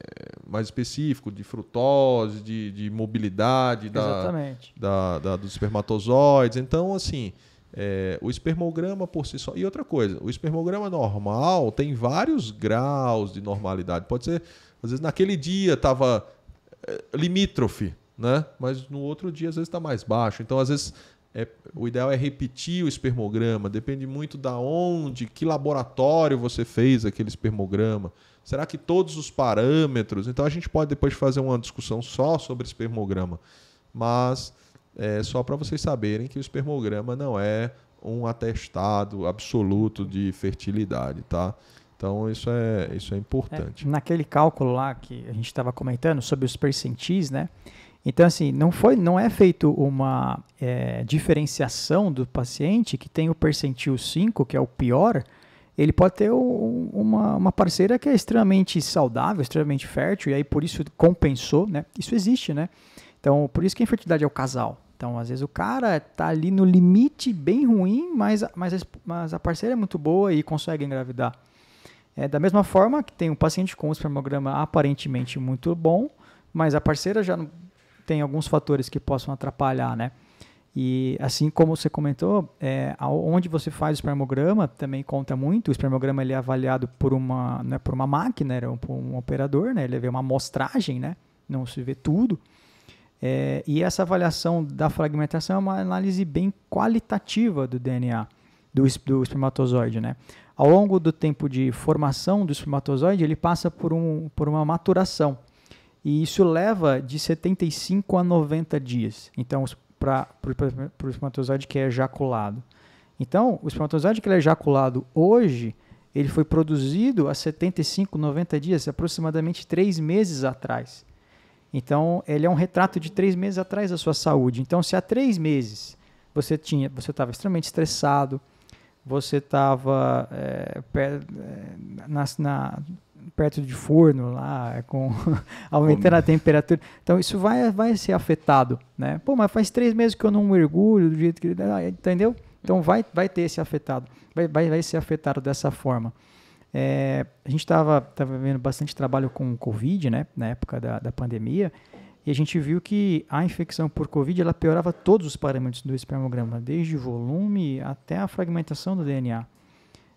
mais específico, de frutose, de, de mobilidade da, da, da, dos espermatozoides. Então, assim... É, o espermograma por si só... E outra coisa, o espermograma normal tem vários graus de normalidade. Pode ser, às vezes, naquele dia estava é, limítrofe, né? Mas no outro dia, às vezes, está mais baixo. Então, às vezes, é, o ideal é repetir o espermograma. Depende muito da onde, que laboratório você fez aquele espermograma. Será que todos os parâmetros... Então, a gente pode depois fazer uma discussão só sobre espermograma. Mas... É só para vocês saberem que o espermograma não é um atestado absoluto de fertilidade, tá? Então isso é, isso é importante. É, naquele cálculo lá que a gente estava comentando sobre os percentis, né? Então assim, não, foi, não é feito uma é, diferenciação do paciente que tem o percentil cinco, que é o pior. Ele pode ter um, uma, uma parceira que é extremamente saudável, extremamente fértil, e aí por isso compensou, né? Isso existe, né? Então, por isso que a infertilidade é o casal. Então, às vezes o cara tá ali no limite bem ruim, mas, mas, mas a parceira é muito boa e consegue engravidar. É, da mesma forma que tem um paciente com um espermograma aparentemente muito bom, mas a parceira já não, tem alguns fatores que possam atrapalhar, né? E assim como você comentou, é, onde você faz o espermograma também conta muito. O espermograma ele é avaliado por uma, né, por uma máquina, por um operador, né? Ele vê uma amostragem, né? Não se vê tudo. É, e essa avaliação da fragmentação é uma análise bem qualitativa do D N A, do, do espermatozoide, né? Ao longo do tempo de formação do espermatozoide, ele passa por, um, por uma maturação. E isso leva de setenta e cinco a noventa dias, então, para o espermatozoide que é ejaculado. Então, o espermatozoide que é ejaculado hoje, ele foi produzido há setenta e cinco, noventa dias, aproximadamente três meses atrás. Então, ele é um retrato de três meses atrás da sua saúde. Então, se há três meses você tinha, você estava extremamente estressado, você estava é, per, na, na, perto de forno, lá, com, aumentando a temperatura. Então, isso vai, vai ser afetado. Né? Pô, mas faz três meses que eu não mergulho do jeito que... Entendeu? Então, vai, vai ter esse afetado. Vai, vai, vai ser afetado dessa forma. É, a gente estava tava vendo bastante trabalho com COVID, né, na época da, da pandemia, e a gente viu que a infecção por COVID ela piorava todos os parâmetros do espermograma, desde o volume até a fragmentação do D N A,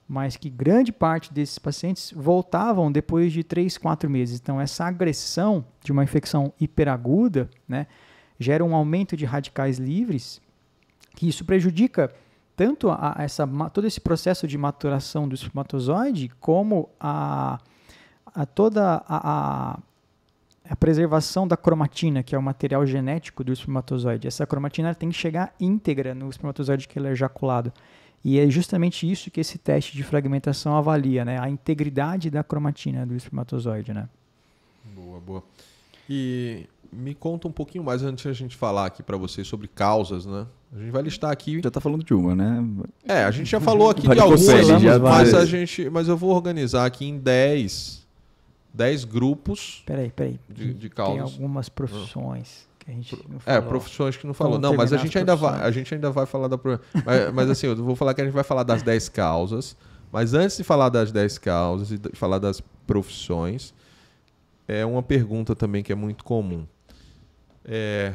mas que grande parte desses pacientes voltavam depois de três, quatro meses. Então, essa agressão de uma infecção hiperaguda, né, gera um aumento de radicais livres, que isso prejudica tanto a, essa, todo esse processo de maturação do espermatozoide, como a, a toda a, a preservação da cromatina, que é o material genético do espermatozoide. Essa cromatina tem que chegar íntegra no espermatozoide que ele é ejaculado. E é justamente isso que esse teste de fragmentação avalia, né? A integridade da cromatina do espermatozoide. Né? Boa, boa. E me conta um pouquinho mais, antes de a gente falar aqui para vocês sobre causas, né? A gente vai listar aqui... Já está falando de uma, né? É, a gente já falou aqui de algumas, mas, a gente, mas eu vou organizar aqui em dez, dez grupos. Peraí, peraí. De, de causas. Tem algumas profissões que a gente não falou. É, profissões que não falou. Não, mas a gente, ainda vai, a gente ainda vai falar da... Mas, mas assim, eu vou falar que a gente vai falar das dez causas, mas antes de falar das dez causas e de falar das profissões, é uma pergunta também que é muito comum. É...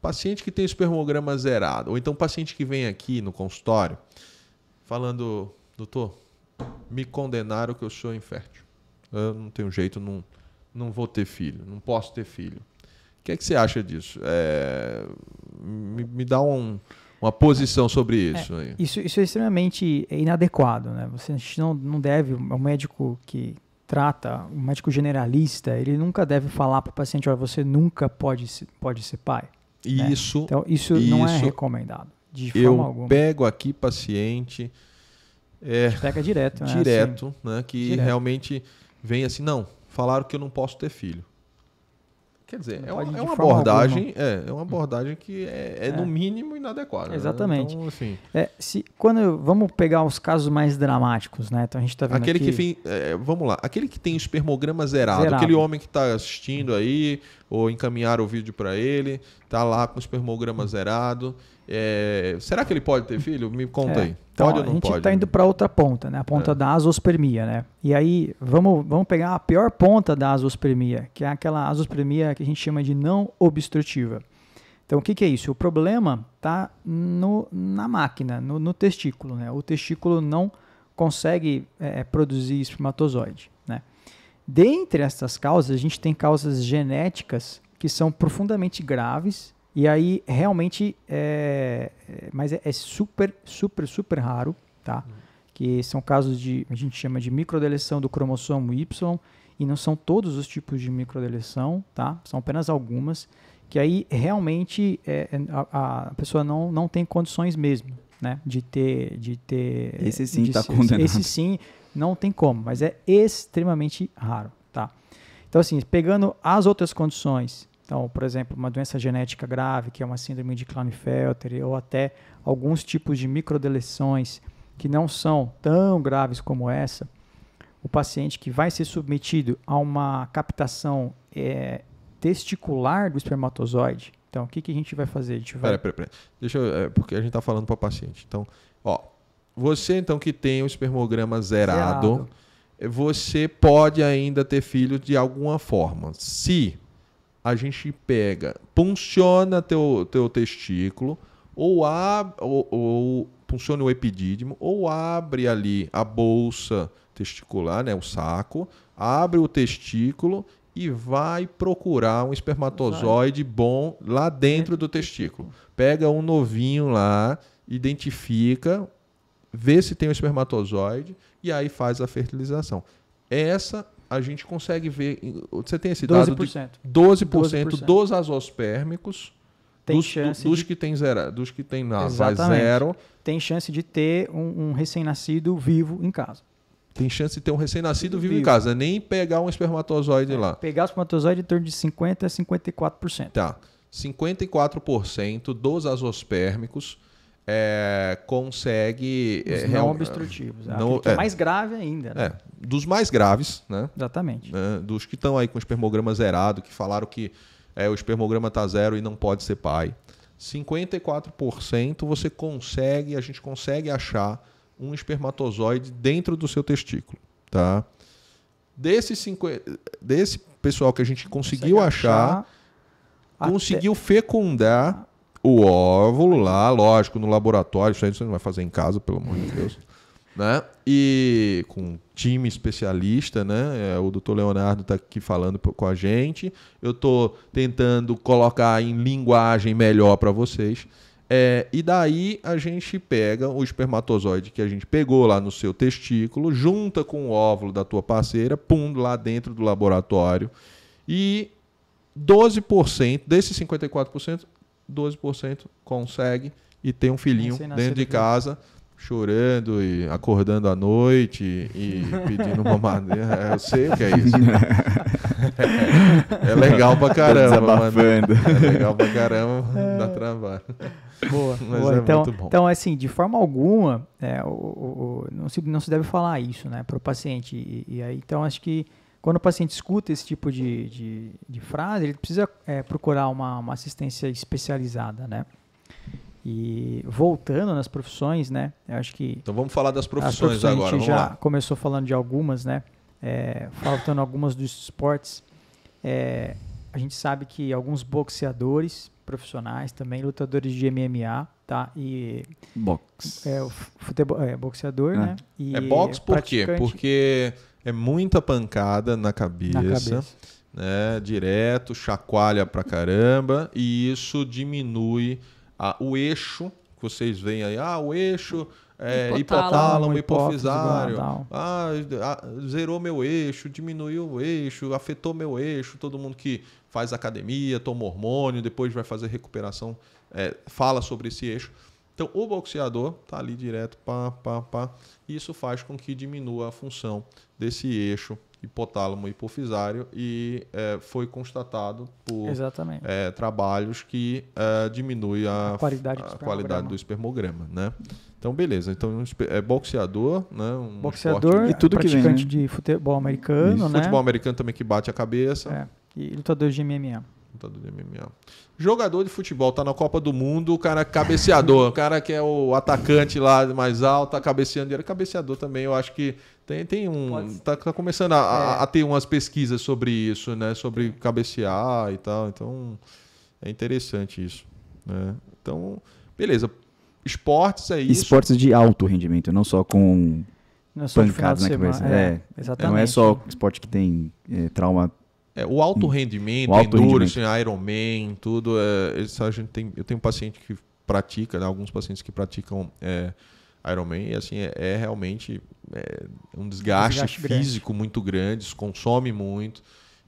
Paciente que tem espermograma zerado, ou então paciente que vem aqui no consultório falando, doutor, me condenaram que eu sou infértil. Eu não tenho jeito, não, não vou ter filho, não posso ter filho. O que é que você acha disso? É, me, me dá um, uma posição sobre isso. É, aí. Isso, isso é extremamente inadequado, né? Você a gente não, não deve, o médico que trata, o médico generalista, ele nunca deve falar para o paciente, olha, você nunca pode, pode ser pai. Isso, né? Então, isso, isso não é recomendado, de forma eu alguma. Eu pego aqui paciente... É, pega direto, né? Direto, assim, né? Que direto. Realmente vem assim, não, falaram que eu não posso ter filho. Quer dizer, é uma, é uma abordagem, é, é uma abordagem que é, é, é. no mínimo inadequada. Exatamente. Né? Então, assim, é, se, quando eu, vamos pegar os casos mais dramáticos, né? Então a gente tá vendo aquele aqui... que vem, é, vamos lá, aquele que tem espermograma zerado, zerado. Aquele homem que está assistindo aí, ou encaminharam o vídeo para ele, tá lá com o espermograma zerado. É, será que ele pode ter filho? Me conta é, aí. Então, pode ou não pode? A gente está indo para outra ponta, né? A ponta é. da azospermia, né? E aí, vamos, vamos pegar a pior ponta da azospermia, que é aquela azospermia que a gente chama de não obstrutiva. Então, o que, que é isso? O problema está na máquina, no, no testículo, né? O testículo não consegue é, produzir espermatozoide, né? Dentre essas causas, a gente tem causas genéticas que são profundamente graves. E aí, realmente, é, mas é, é super, super, super raro, tá? Uhum. Que são casos de, a gente chama de microdeleção do cromossomo Y, e não são todos os tipos de microdeleção, tá? São apenas algumas, que aí, realmente, é, a, a pessoa não, não tem condições mesmo, né? De ter... De ter esse sim está condenado. Esse sim, não tem como, mas é extremamente raro, tá? Então, assim, pegando as outras condições... Então, por exemplo, uma doença genética grave, que é uma síndrome de Klinefelter, ou até alguns tipos de microdeleções que não são tão graves como essa, o paciente que vai ser submetido a uma captação é, testicular do espermatozoide, então o que, que a gente vai fazer? A gente vai... Pera, pera, pera. Deixa eu, é, porque a gente está falando para o paciente. Então, ó, você então que tem o espermograma zerado, zerado, você pode ainda ter filho de alguma forma. Se... a gente pega, punciona teu, teu testículo, ou, ab, ou, ou punciona o epidídimo, ou abre ali a bolsa testicular, né, o saco, abre o testículo e vai procurar um espermatozoide bom lá dentro do testículo. Pega um novinho lá, identifica, vê se tem um espermatozoide e aí faz a fertilização. Essa a gente consegue ver, você tem esse dado doze por cento. De doze por cento, doze por cento dos azospérmicos, tem dos, chance do, dos, de... que tem zero, dos que tem nada, vai zero. Tem chance de ter um, um recém-nascido vivo em casa. Tem chance de ter um recém-nascido vivo, vivo em casa, nem pegar um espermatozoide é, lá. Pegar o espermatozoide em torno de cinquenta a cinquenta e quatro por cento. Tá. cinquenta e quatro por cento dos azospérmicos é, consegue... Os é, não obstrutivos. É, não, que é, é mais grave ainda. Né? É, dos mais graves, né? Exatamente. É, dos que estão aí com espermograma zerado, que falaram que é, o espermograma está zero e não pode ser pai. cinquenta e quatro por cento você consegue, a gente consegue achar um espermatozoide dentro do seu testículo, tá? Desse, cinquenta, desse pessoal que a gente conseguiu achar, achar, conseguiu até... fecundar o óvulo lá, lógico, no laboratório, isso aí você não vai fazer em casa, pelo amor de Deus, né? E com um time especialista, né? O doutor Leonardo está aqui falando com a gente, eu estou tentando colocar em linguagem melhor para vocês. É, e daí a gente pega o espermatozoide que a gente pegou lá no seu testículo, junta com o óvulo da tua parceira, pum, lá dentro do laboratório. E doze por cento, desses cinquenta e quatro por cento, doze por cento consegue e tem um filhinho dentro de casa, chorando e acordando à noite e, e pedindo uma madeira. Eu sei o que é isso. É, é legal pra caramba, mano. É legal pra caramba, dá trabalho. Boa, boa. É então, então, assim, de forma alguma, é, o, o, não, se, não se deve falar isso, né, para o paciente. E, e aí, então, acho que quando o paciente escuta esse tipo de, de, de frase, ele precisa é, procurar uma, uma assistência especializada, né? E voltando nas profissões, né? Eu acho que então vamos falar das profissões agora. A gente já começou falando de algumas, né? É, faltando algumas dos esportes. É, a gente sabe que alguns boxeadores profissionais também, lutadores de M M A, tá? E boxe. É, futebol, é boxeador, é. Né? E é boxe por quê? Porque é muita pancada na cabeça, na cabeça. Né? Direto, chacoalha pra caramba, e isso diminui a, o eixo que vocês veem aí. Ah, o eixo é, hipotálamo, hipotálamo, hipofisário. Ah, zerou meu eixo, diminuiu o eixo, afetou meu eixo. Todo mundo que faz academia, toma hormônio, depois vai fazer recuperação, é, fala sobre esse eixo. Então, o boxeador está ali direto, pá, pá, pá. E isso faz com que diminua a função desse eixo hipotálamo hipofisário e é, foi constatado por é, trabalhos que é, diminui a, a qualidade, do, a espermograma. qualidade do espermograma, né? Então, beleza. Então, é boxeador, né? Um boxeador, e tudo praticante que vem, né? De futebol americano, isso. Né? Futebol americano também que bate a cabeça. É. E lutador de M M A. Lutador de M M A. Jogador de futebol, tá na Copa do Mundo, o cara cabeceador, o cara que é o atacante lá mais alto, tá cabeceando, ele é cabeceador também, eu acho que tem, tem um... Tá, tá começando a, é. a, a ter umas pesquisas sobre isso, né? Sobre cabecear e tal, então é interessante isso, né? Então, beleza, esportes é isso. Esportes de alto rendimento, não só com não só pancadas na cabeça. É, é, não é só esporte que tem é, trauma. É, o alto rendimento, o alto endurance, rendimento. Ironman, tudo. É, isso a gente tem, eu tenho um paciente que pratica, né, alguns pacientes que praticam é, Ironman, e assim, é, é realmente é, um desgaste, desgaste físico grande. muito grande, consome muito,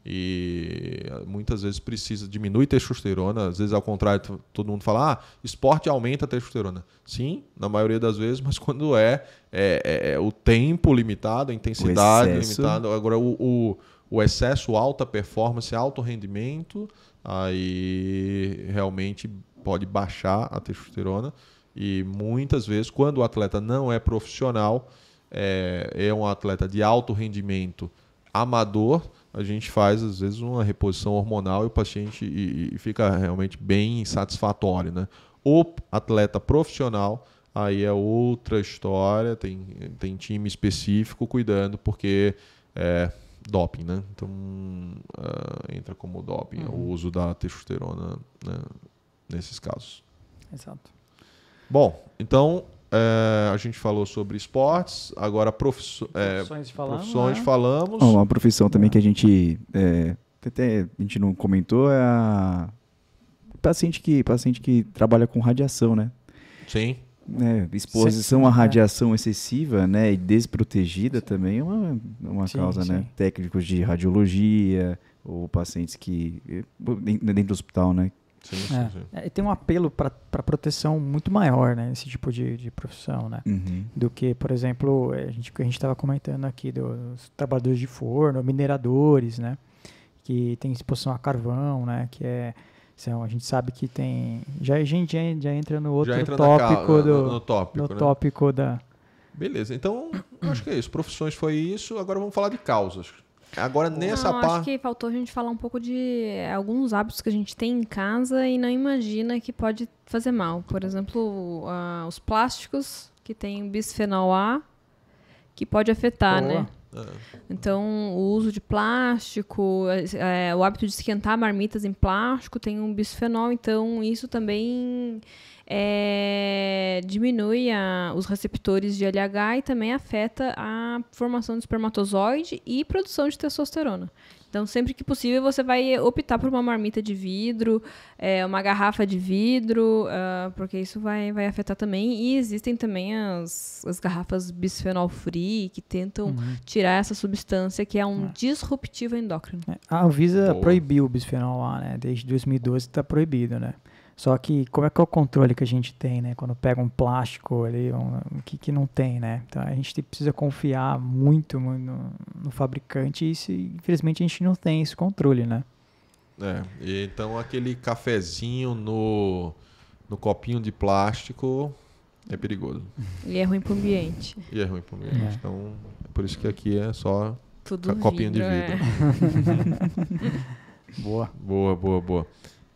e muitas vezes precisa diminuir testosterona, às vezes ao contrário, todo mundo fala, ah, esporte aumenta a testosterona. Sim, na maioria das vezes, mas quando é, é, é o tempo limitado, a intensidade limitada, agora o... o O excesso, alta performance, alto rendimento, aí realmente pode baixar a testosterona. E muitas vezes, quando o atleta não é profissional, é, é um atleta de alto rendimento amador, a gente faz, às vezes, uma reposição hormonal e o paciente e, e fica realmente bem satisfatório, né? O atleta profissional, aí é outra história, tem, tem time específico cuidando, porque... É, doping, né? Então, uh, entra como doping, uhum. o uso da testosterona, né? Nesses casos. Exato. Bom, então, uh, a gente falou sobre esportes, agora profiss... profissões, é, falamos, profissões né? falamos. Oh, uma profissão também ah. que a gente, é, até a gente não comentou, é a paciente que, paciente que trabalha com radiação, né? Sim. É, exposição sim, à radiação é. excessiva, né, e desprotegida sim. também é uma, uma sim, causa, sim. né? Técnicos de radiologia ou pacientes que dentro do hospital, né, Sim, sim, sim. É, tem um apelo para proteção muito maior, né, esse tipo de, de profissão, né? Uhum. Do que, por exemplo, a gente que a gente estava comentando aqui dos trabalhadores de forno, mineradores, né, que tem exposição a carvão, né, que é são, a gente sabe que tem já a gente já, já entra no outro já entra tópico na, do no, no tópico, no né? tópico da beleza. Então, acho que é isso. Profissões foi isso. Agora vamos falar de causas. Agora nessa parte... acho que faltou a gente falar um pouco de alguns hábitos que a gente tem em casa e não imagina que pode fazer mal. Por exemplo, uh, os plásticos que tem bisfenol A, que pode afetar, boa, né? É. Então, o uso de plástico, é, o hábito de esquentar marmitas em plástico tem um bisfenol, então isso também... É, diminui a, os receptores de L H e também afeta a formação de espermatozoide e produção de testosterona. Então, sempre que possível, você vai optar por uma marmita de vidro, é, uma garrafa de vidro, uh, porque isso vai, vai afetar também. E existem também as, as garrafas bisfenol free, que tentam uhum. tirar essa substância, que é um é. disruptivo endócrino. A Anvisa oh. proibiu o bisfenol A, né? Desde dois mil e doze está proibido, né? Só que como é que é o controle que a gente tem, né? Quando pega um plástico ali, um, que, que não tem, né? Então a gente precisa confiar muito, muito no, no fabricante e isso, infelizmente a gente não tem esse controle, né? É, e então aquele cafezinho no, no copinho de plástico é perigoso. E é ruim pro ambiente. E é ruim pro ambiente. É. Então é por isso que aqui é só tudo copinho vidro, de vidro. É. Boa. Boa, boa, boa.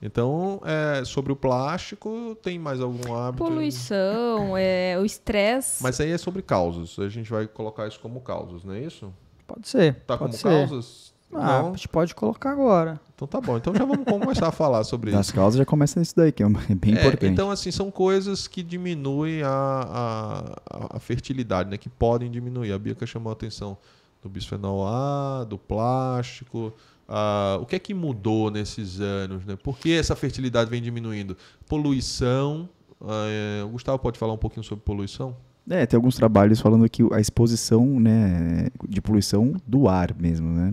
Então, é, sobre o plástico, tem mais algum hábito? Poluição, é, o estresse. Mas aí é sobre causas. A gente vai colocar isso como causas, não é isso? Pode ser. Tá pode como ser. Causas? Ah, não. A gente pode colocar agora. Então tá bom. Então já vamos começar a falar sobre das isso. As causas já começam nisso daí, que é bem é, importante. Então, assim, são coisas que diminuem a, a, a fertilidade, né? Que podem diminuir. A Bianca chamou a atenção do bisfenol A, do plástico... Uh, o que é que mudou nesses anos? Né? Por que essa fertilidade vem diminuindo? Poluição. Uh, o Gustavo pode falar um pouquinho sobre poluição? É, tem alguns trabalhos falando que a exposição, né, de poluição do ar mesmo, né,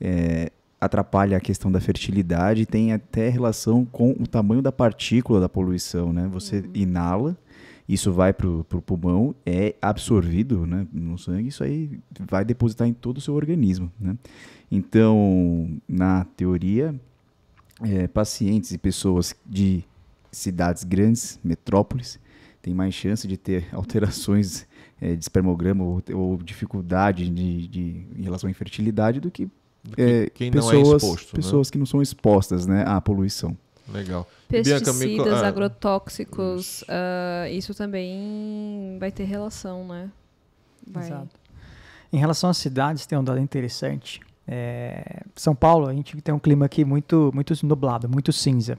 é, atrapalha a questão da fertilidade, tem até relação com o tamanho da partícula da poluição. Né? Você uhum. inala, isso vai para o pulmão, é absorvido, né, no sangue, isso aí vai depositar em todo o seu organismo. Né? Então, na teoria, é, pacientes e pessoas de cidades grandes, metrópoles, têm mais chance de ter alterações é, de espermograma ou, ou dificuldade de, de, em relação à infertilidade do que é, quem pessoas, não é exposto, pessoas né? que não são expostas, né, à poluição. Legal. Pesticidas, Bianca, me... agrotóxicos, uh, isso também vai ter relação, né? Vai. Exato. Em relação às cidades, tem um dado interessante. É, São Paulo, a gente tem um clima aqui muito, muito nublado, muito cinza.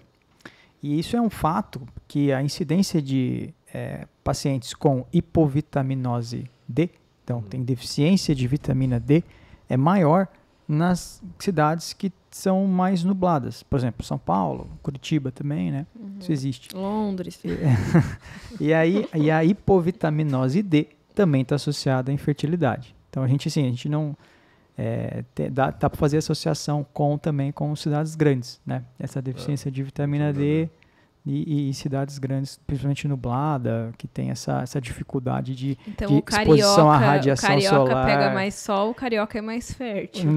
E isso é um fato que a incidência de é, pacientes com hipovitaminose D, então hum. tem deficiência de vitamina D, é maior nas cidades que são mais nubladas. Por exemplo, São Paulo, Curitiba também, né? Uhum. Isso existe. Londres. E, e, aí, e a hipovitaminose D também está associada à infertilidade. Então a gente, assim, a gente não... É, te, dá, dá para fazer associação com, também com cidades grandes, né? Essa deficiência é, de vitamina D e, e cidades grandes, principalmente nublada, que tem essa, essa dificuldade de, então, de carioca, exposição à radiação solar. Então o carioca solar. Pega mais sol, o carioca é mais fértil.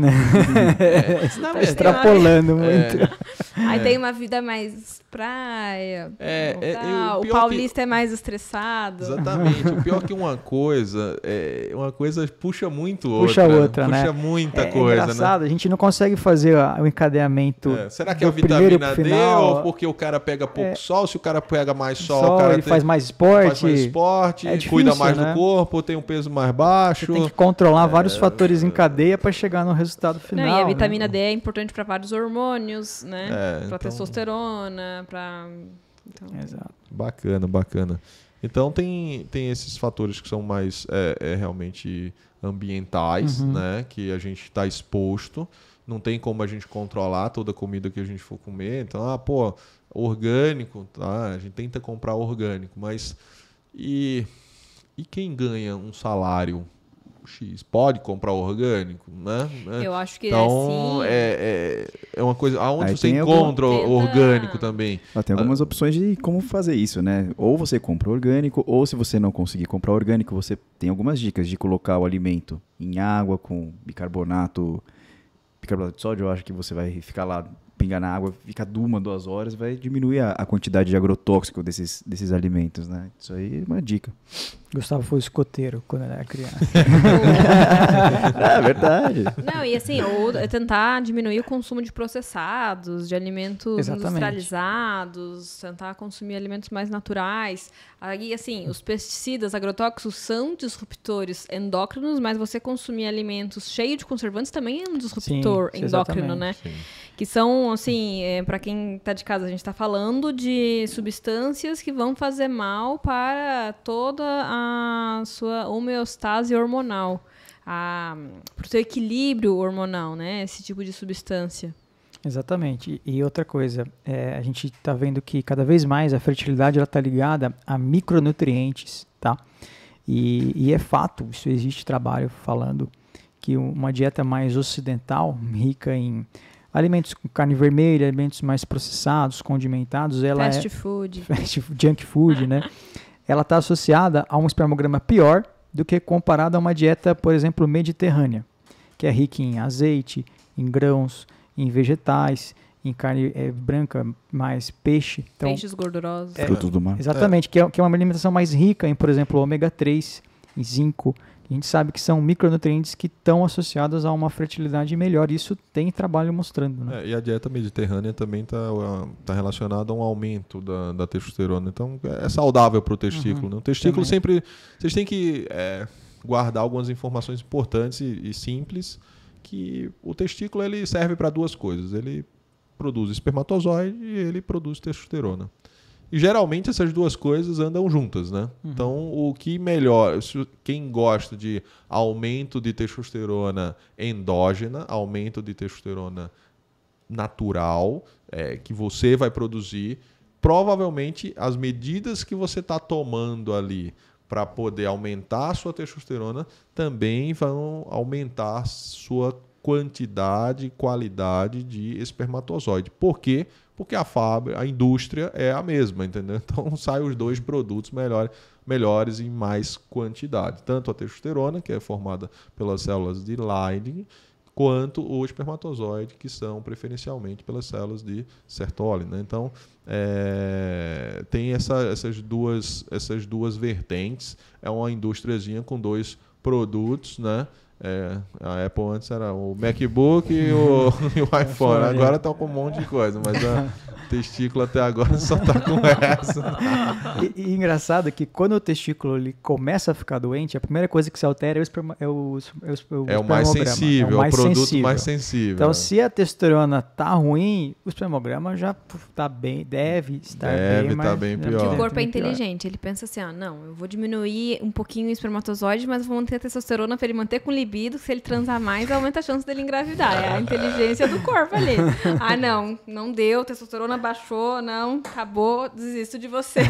É, tá extrapolando muito. É. Aí é. tem uma vida mais praia, é, é, o, o paulista que... é mais estressado. Exatamente, o pior que uma coisa, é, uma coisa puxa muito outra. Puxa outra, né? Puxa muita é, coisa, é engraçado, né? A gente não consegue fazer o encadeamento é. Será que é a vitamina D ou porque o cara pega pouco é. sol? Se o cara pega mais sol, sol o cara ele tem, faz mais esporte, faz mais esporte é difícil, cuida mais né? do corpo, tem um peso mais baixo. Você tem que controlar é. vários fatores em cadeia para chegar no resultado final. Não, e a vitamina né? D é importante para vários hormônios, né? É. É, para então... testosterona, para... Então... Exato. Bacana, bacana. Então tem, tem esses fatores que são mais é, é, realmente ambientais, uhum. né? Que a gente está exposto. Não tem como a gente controlar toda a comida que a gente for comer. Então, ah, pô, orgânico, tá? A gente tenta comprar orgânico, mas... E, e quem ganha um salário X, pode comprar orgânico, né? Eu acho que então, é assim. É, é, é uma coisa, aonde aí você encontra algum... orgânico também. Ah, tem algumas ah. opções de como fazer isso, né? Ou você compra orgânico, ou se você não conseguir comprar orgânico, você tem algumas dicas de colocar o alimento em água com bicarbonato, bicarbonato de sódio, eu acho que você vai ficar lá, pingar na água, ficar de uma, duas horas, vai diminuir a, a quantidade de agrotóxico desses, desses alimentos, né? Isso aí é uma dica. Gustavo foi escoteiro quando era criança. É verdade. Não, e assim, ou tentar diminuir o consumo de processados, de alimentos Exatamente. industrializados, tentar consumir alimentos mais naturais. Aí, assim, os pesticidas, agrotóxicos são disruptores endócrinos, mas você consumir alimentos cheios de conservantes também é um disruptor Sim, endócrino, né? Sim. Que são, assim, é, para quem está de casa, a gente está falando de substâncias que vão fazer mal para toda a sua homeostase hormonal, para o seu equilíbrio hormonal, né? Esse tipo de substância. Exatamente. E, e outra coisa, é, a gente está vendo que cada vez mais a fertilidade ela está ligada a micronutrientes, tá? E, e é fato, isso existe trabalho falando que uma dieta mais ocidental, rica em alimentos com carne vermelha, alimentos mais processados, condimentados, ela fast é... food. Fast food. Junk food, né? Ela está associada a um espermograma pior do que comparada a uma dieta, por exemplo, mediterrânea, que é rica em azeite, em grãos, em vegetais, em carne é, branca, mais peixe. Então, peixes gordurosos. É, frutos do mar. Exatamente, é. Que, é, que é uma alimentação mais rica em, por exemplo, ômega três, em zinco. A gente sabe que são micronutrientes que estão associados a uma fertilidade melhor. Isso tem trabalho mostrando. Né? É, e a dieta mediterrânea também está tá relacionada a um aumento da, da testosterona. Então, é saudável para o testículo. Uhum, né? O testículo também. Sempre... Vocês têm que é, guardar algumas informações importantes e, e simples, que o testículo ele serve para duas coisas. Ele produz espermatozoide e ele produz testosterona. E geralmente essas duas coisas andam juntas, né? Uhum. Então, o que melhor... Quem gosta de aumento de testosterona endógena, aumento de testosterona natural, é, que você vai produzir, provavelmente as medidas que você está tomando ali para poder aumentar a sua testosterona também vão aumentar sua quantidade e qualidade de espermatozoide. Por quê? Porque a fábrica, a indústria é a mesma, entendeu? Então saem os dois produtos melhor, melhores em mais quantidade. Tanto a testosterona, que é formada pelas células de Leydig, quanto o espermatozoide, que são preferencialmente pelas células de Sertoli, né? Então, é, tem essa, essas, duas, essas duas vertentes. É uma indústriazinha com dois produtos, né? É, a Apple antes era o MacBook e o, e o iPhone. Agora estão com um monte de coisa, mas a testículo até agora só está com essa. E, e engraçado que quando o testículo ele começa a ficar doente, a primeira coisa que se altera é o espermograma. É o, é o, é o mais sensível, é o, mais o produto sensível. mais sensível. Então, se a testosterona está ruim, o espermograma já está bem, deve estar deve bem, tá bem pior. Porque o corpo é inteligente, ele pensa assim, ah, não, eu vou diminuir um pouquinho o espermatozoide, mas vou manter a testosterona para ele manter com libido. Se ele transar mais, aumenta a chance dele engravidar. É a inteligência do corpo ali. Ah, não, não deu, testosterona baixou, não, acabou, desisto de você.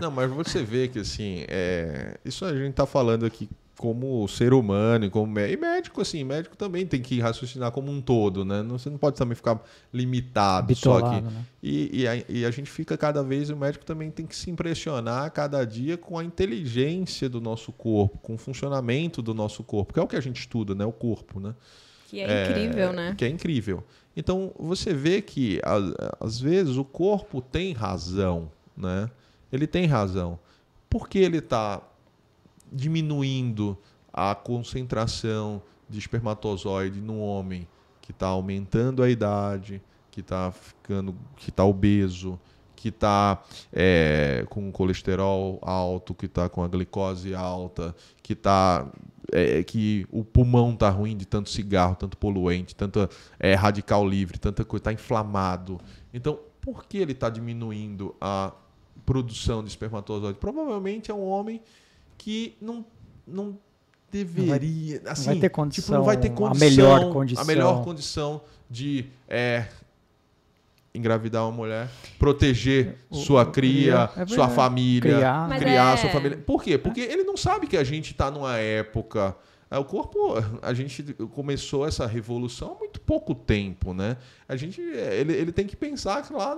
Não, mas você vê que, assim, é... isso a gente tá falando aqui como ser humano e como médico. E médico, assim, médico também tem que raciocinar como um todo, né? Você não pode também ficar limitado Bitolado, só aqui. Né? E, e, a, e a gente fica cada vez, o médico também tem que se impressionar cada dia com a inteligência do nosso corpo, com o funcionamento do nosso corpo, que é o que a gente estuda, né? O corpo, né? Que é, é incrível, né? Que é incrível. Então, você vê que, às vezes, o corpo tem razão, né? Ele tem razão. Por que ele está diminuindo a concentração de espermatozoide no homem que está aumentando a idade, que está ficando, que está obeso, que está é, com colesterol alto, que está com a glicose alta, que está é, que o pulmão está ruim de tanto cigarro, tanto poluente, tanto é, radical livre, tanta coisa, está inflamado. Então, por que ele está diminuindo a produção de espermatozoide? Provavelmente é um homem que não, não deveria... Não vai, assim, vai ter condição, tipo, não vai ter condição, a melhor condição. A melhor condição de é, engravidar uma mulher, proteger o, sua cria, é sua família, criar, Mas criar é... sua família. Por quê? Porque ele não sabe que a gente está numa época... O corpo, a gente começou essa revolução há muito pouco tempo, né? A gente, ele, ele tem que pensar lá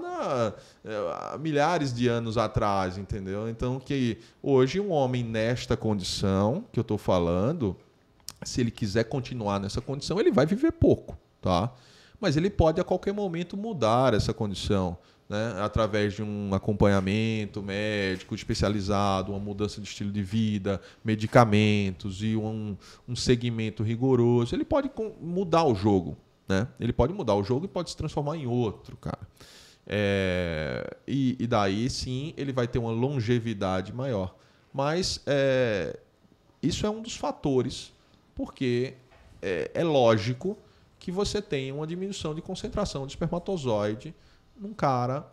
na, milhares de anos atrás, entendeu? Então, que hoje um homem nesta condição que eu estou falando, se ele quiser continuar nessa condição, ele vai viver pouco, tá? Mas ele pode a qualquer momento mudar essa condição, né? Através de um acompanhamento médico especializado, uma mudança de estilo de vida, medicamentos e um, um segmento rigoroso. Ele pode mudar o jogo, né? Ele pode mudar o jogo e pode se transformar em outro, cara. É, e, e daí, sim, ele vai ter uma longevidade maior. Mas é, isso é um dos fatores, porque é, é lógico que você tenha uma diminuição de concentração de espermatozoide num cara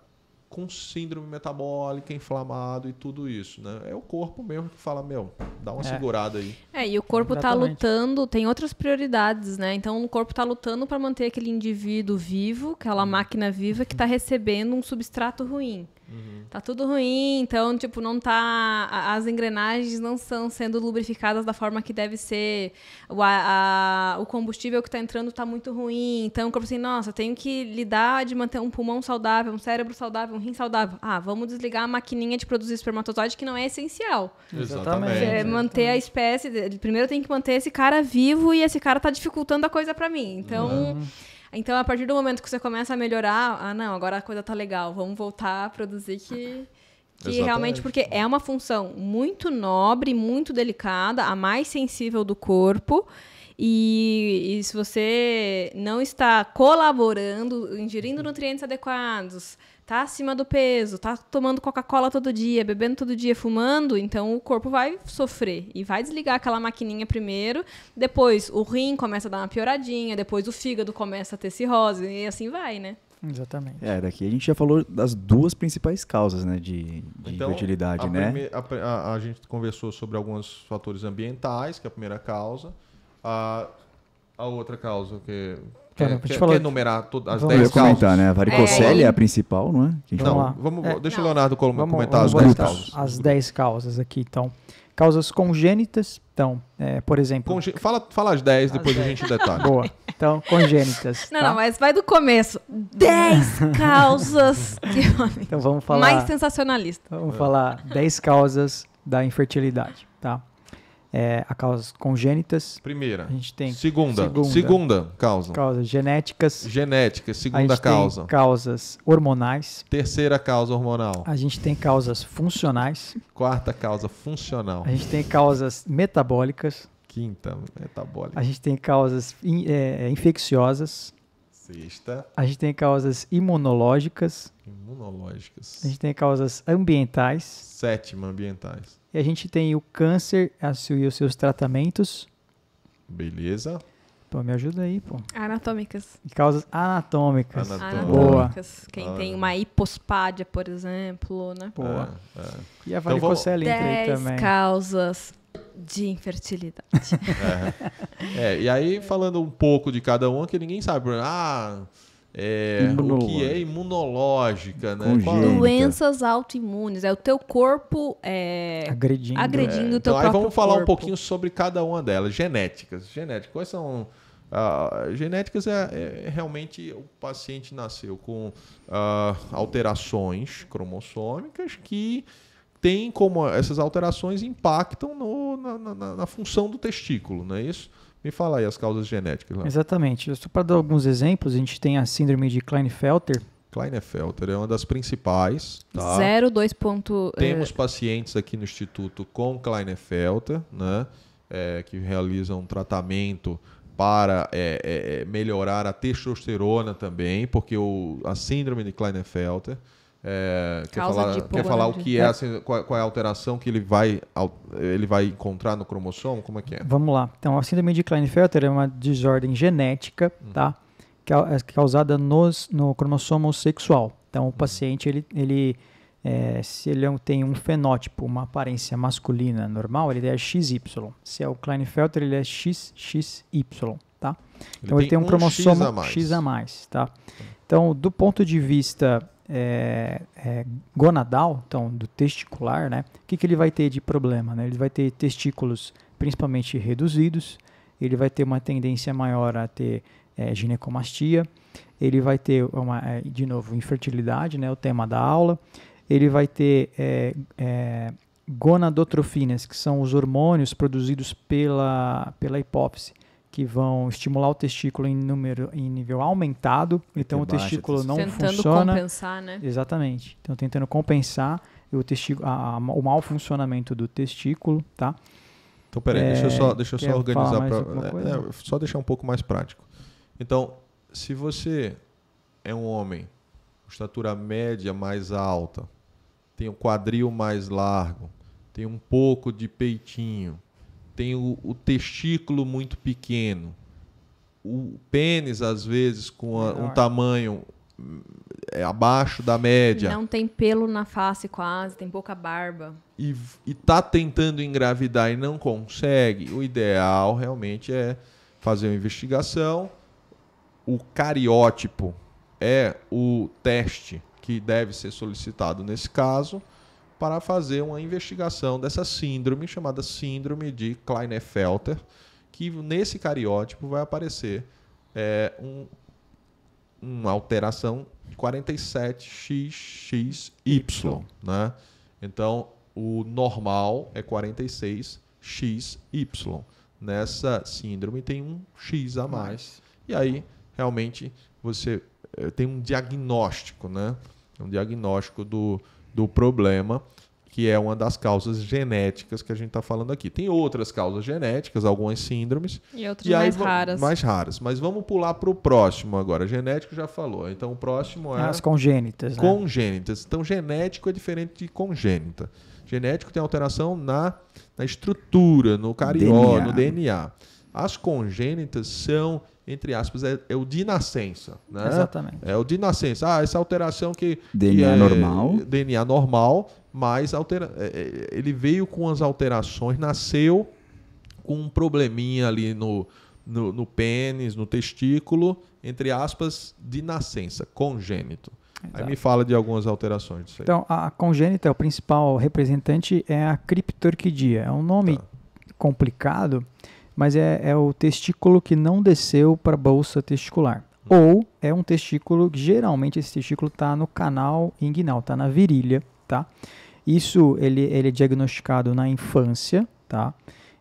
com síndrome metabólica, inflamado e tudo isso, né? É o corpo mesmo que fala, meu, dá uma é. segurada aí. É, e o corpo tá lutando, tem outras prioridades, né? Então, o corpo tá lutando para manter aquele indivíduo vivo, aquela máquina viva que tá recebendo um substrato ruim. Uhum. Tá tudo ruim, então, tipo, não tá... As engrenagens não estão sendo lubrificadas da forma que deve ser. O, a, a, o combustível que tá entrando tá muito ruim. Então, o corpo assim, nossa, eu tenho que lidar de manter um pulmão saudável, um cérebro saudável, um rim saudável. Ah, vamos desligar a maquininha de produzir espermatozoide, que não é essencial. Exatamente. É, manter Exatamente. a espécie... Primeiro tem que manter esse cara vivo e esse cara tá dificultando a coisa pra mim. Então... Uhum. Então, a partir do momento que você começa a melhorar, ah, não, agora a coisa tá legal, vamos voltar a produzir que, que realmente... Porque é uma função muito nobre, muito delicada, a mais sensível do corpo. E, e se você não está colaborando, ingerindo nutrientes adequados, tá acima do peso, tá tomando Coca-Cola todo dia, bebendo todo dia, fumando, então o corpo vai sofrer e vai desligar aquela maquininha primeiro, depois o rim começa a dar uma pioradinha, depois o fígado começa a ter cirrose e assim vai, né? Exatamente. É, daqui a gente já falou das duas principais causas, né, de, de então, infertilidade, a né? Primeira, a, a, a gente conversou sobre alguns fatores ambientais, que é a primeira causa, a, a outra causa que... Quer, quer, falar... quer enumerar todas as dez causas? Né? A varicocele é, é a principal, não é? Gente... Não, vamos, vamos, é, deixa não. o Leonardo vamos, comentar vamos as dez causas. As dez causas aqui, então. Causas congênitas, então, é, por exemplo... Conge... Fala, fala as dez, depois dez. A gente detalha. Boa. Então, congênitas. Não, tá? não, mas vai do começo. dez causas... que... Então, vamos falar... Mais sensacionalista. Vamos é. falar dez causas da infertilidade, tá? É, a causas congênitas. Primeira. A gente tem segunda. Segunda, segunda causa. Causas genéticas. Genéticas, segunda causa. A gente tem causas hormonais. Terceira causa hormonal. A gente tem causas funcionais. Quarta causa funcional. A gente tem causas metabólicas. Quinta, metabólica. A gente tem causas in, é, infecciosas. Sexta. A gente tem causas imunológicas. Imunológicas. A gente tem causas ambientais. Sétima, ambientais. E a gente tem o câncer e os seus tratamentos. Beleza. Pô, me ajuda aí, pô. Anatômicas. E causas anatômicas. Anatômicas. Anatômicas. Boa. Quem ah. tem uma hipospádia, por exemplo, né? Boa. É, é. E a varicocele então, vamos... entra aí também. Causas de infertilidade. é. É, e aí, falando um pouco de cada uma, que ninguém sabe. Ah... É, o que é imunológica, né? Doenças autoimunes. É o teu corpo é, agredindo, agredindo é. o teu então, próprio corpo. Aí vamos falar corpo. um pouquinho sobre cada uma delas. Genéticas. Genéticas. Quais são... Uh, genéticas é, é realmente o paciente nasceu com uh, alterações cromossômicas que tem como essas alterações impactam no, na, na, na função do testículo, não é isso? Me fala aí as causas genéticas. Lá. Exatamente. Só para dar alguns exemplos, a gente tem a síndrome de Klinefelter. Klinefelter é uma das principais. Tá? zero dois Ponto, Temos é... pacientes aqui no Instituto com Klinefelter, né? É, que realizam um tratamento para é, é, melhorar a testosterona também, porque o, a síndrome de Klinefelter... É, quer falar, quer falar o que é, assim, qual, qual é a alteração que ele vai, ele vai encontrar no cromossomo? Como é que é? Vamos lá. Então, a síndrome de Klinefelter é uma desordem genética, uhum. tá? Que é causada nos, no cromossomo sexual. Então, o uhum. paciente, ele, ele, é, se ele tem um fenótipo, uma aparência masculina normal, ele é X Y. Se é o Klinefelter, ele é X X Y, tá? Então ele, ele tem um, um cromossomo X a mais. X a mais, tá? Então, do ponto de vista é, é, gonadal, então, do testicular, né? O que, que ele vai ter de problema? Né? Ele vai ter testículos principalmente reduzidos, ele vai ter uma tendência maior a ter é, ginecomastia, ele vai ter, uma, de novo, infertilidade, né, o tema da aula, ele vai ter é, é, gonadotrofinas, que são os hormônios produzidos pela, pela hipófise, que vão estimular o testículo em, número, em nível aumentado, então o testículo não funciona. Tentando compensar, né? Exatamente. Então, tentando compensar o, testículo, a, a, o mau funcionamento do testículo, tá? Então, peraí, é, deixa eu só, deixa eu só organizar, pra, é, é, só deixar um pouco mais prático. Então, se você é um homem com estatura média mais alta, tem o quadril mais largo, tem um pouco de peitinho, tem o, o testículo muito pequeno, o pênis, às vezes, com a, um tamanho é, abaixo da média. Não tem pelo na face quase, tem pouca barba. E está tentando engravidar e não consegue, o ideal realmente é fazer uma investigação. O cariótipo é o teste que deve ser solicitado nesse caso para fazer uma investigação dessa síndrome, chamada síndrome de Klinefelter, que nesse cariótipo vai aparecer é, um, uma alteração de quarenta e sete X X Y. Né? Então, o normal é quarenta e seis X Y. Nessa síndrome tem um X a mais. E aí... realmente você tem um diagnóstico, né? Um diagnóstico do, do problema, que é uma das causas genéticas que a gente está falando aqui. Tem outras causas genéticas, algumas síndromes. E outras mais raras. Mais raras. Mas vamos pular para o próximo agora. Genético já falou. Então o próximo é... as congênitas. Congênitas. Né? Então genético é diferente de congênita. Genético tem alteração na, na estrutura, no carió, no D N A. As congênitas são... entre aspas, é, é o de nascença. Né? Exatamente. É o de nascença. Ah, essa alteração que... D N A que é, normal. D N A normal, mas altera, é, ele veio com as alterações, nasceu com um probleminha ali no, no, no pênis, no testículo, entre aspas, de nascença, congênito. Exato. Aí me fala de algumas alterações disso aí. Então, a congênita, o principal representante é a criptorquidia. É um nome tá. complicado... mas é, é o testículo que não desceu para a bolsa testicular. Ou é um testículo, geralmente esse testículo está no canal inguinal, está na virilha, tá? Isso, ele, ele é diagnosticado na infância, tá?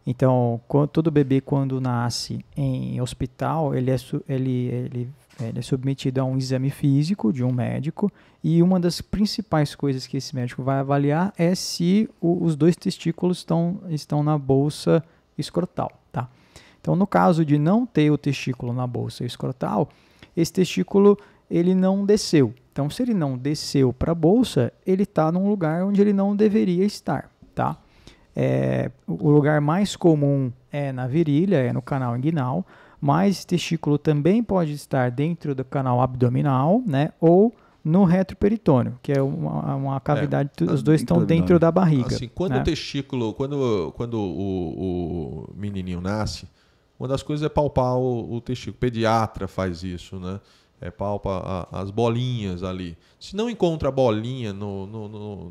Então, quando, todo bebê, quando nasce em hospital, ele é, ele, ele, ele é submetido a um exame físico de um médico, e uma das principais coisas que esse médico vai avaliar é se o, os dois testículos estão, estão na bolsa escrotal. Tá? Então, no caso de não ter o testículo na bolsa escrotal, esse testículo ele não desceu. Então, se ele não desceu para a bolsa, ele está num lugar onde ele não deveria estar. Tá? É, o lugar mais comum é na virilha, é no canal inguinal, mas testículo também pode estar dentro do canal abdominal, né? Ou no retroperitônio, que é uma, uma cavidade, é, os dois estão dentro da barriga. Assim, quando né? o testículo, quando, quando o, o menininho nasce, uma das coisas é palpar o, o testículo. O pediatra faz isso, né? É palpa a, as bolinhas ali. Se não encontra a bolinha no, no, no,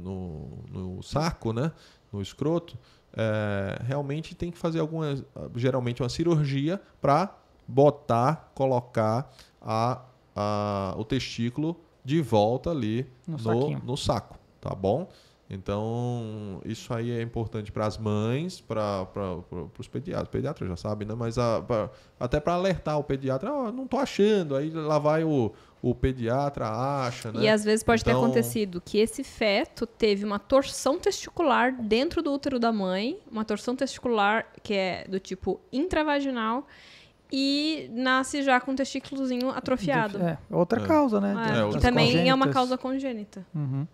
no, no saco, né? No escroto, é, realmente tem que fazer alguma, geralmente uma cirurgia para botar, colocar a, a, o testículo de volta ali no, no, no saco, tá bom? Então, isso aí é importante para as mães, para os pediatras. O pediatra já sabe, né? Mas a, pra, até para alertar o pediatra, oh, não tô achando, aí lá vai o, o pediatra, acha, né? E às vezes pode então... ter acontecido que esse feto teve uma torção testicular dentro do útero da mãe, uma torção testicular que é do tipo intravaginal, e nasce já com o testículozinho atrofiado. É, outra é. causa, né? É, é, que também congênitas. É uma causa congênita. Uhum.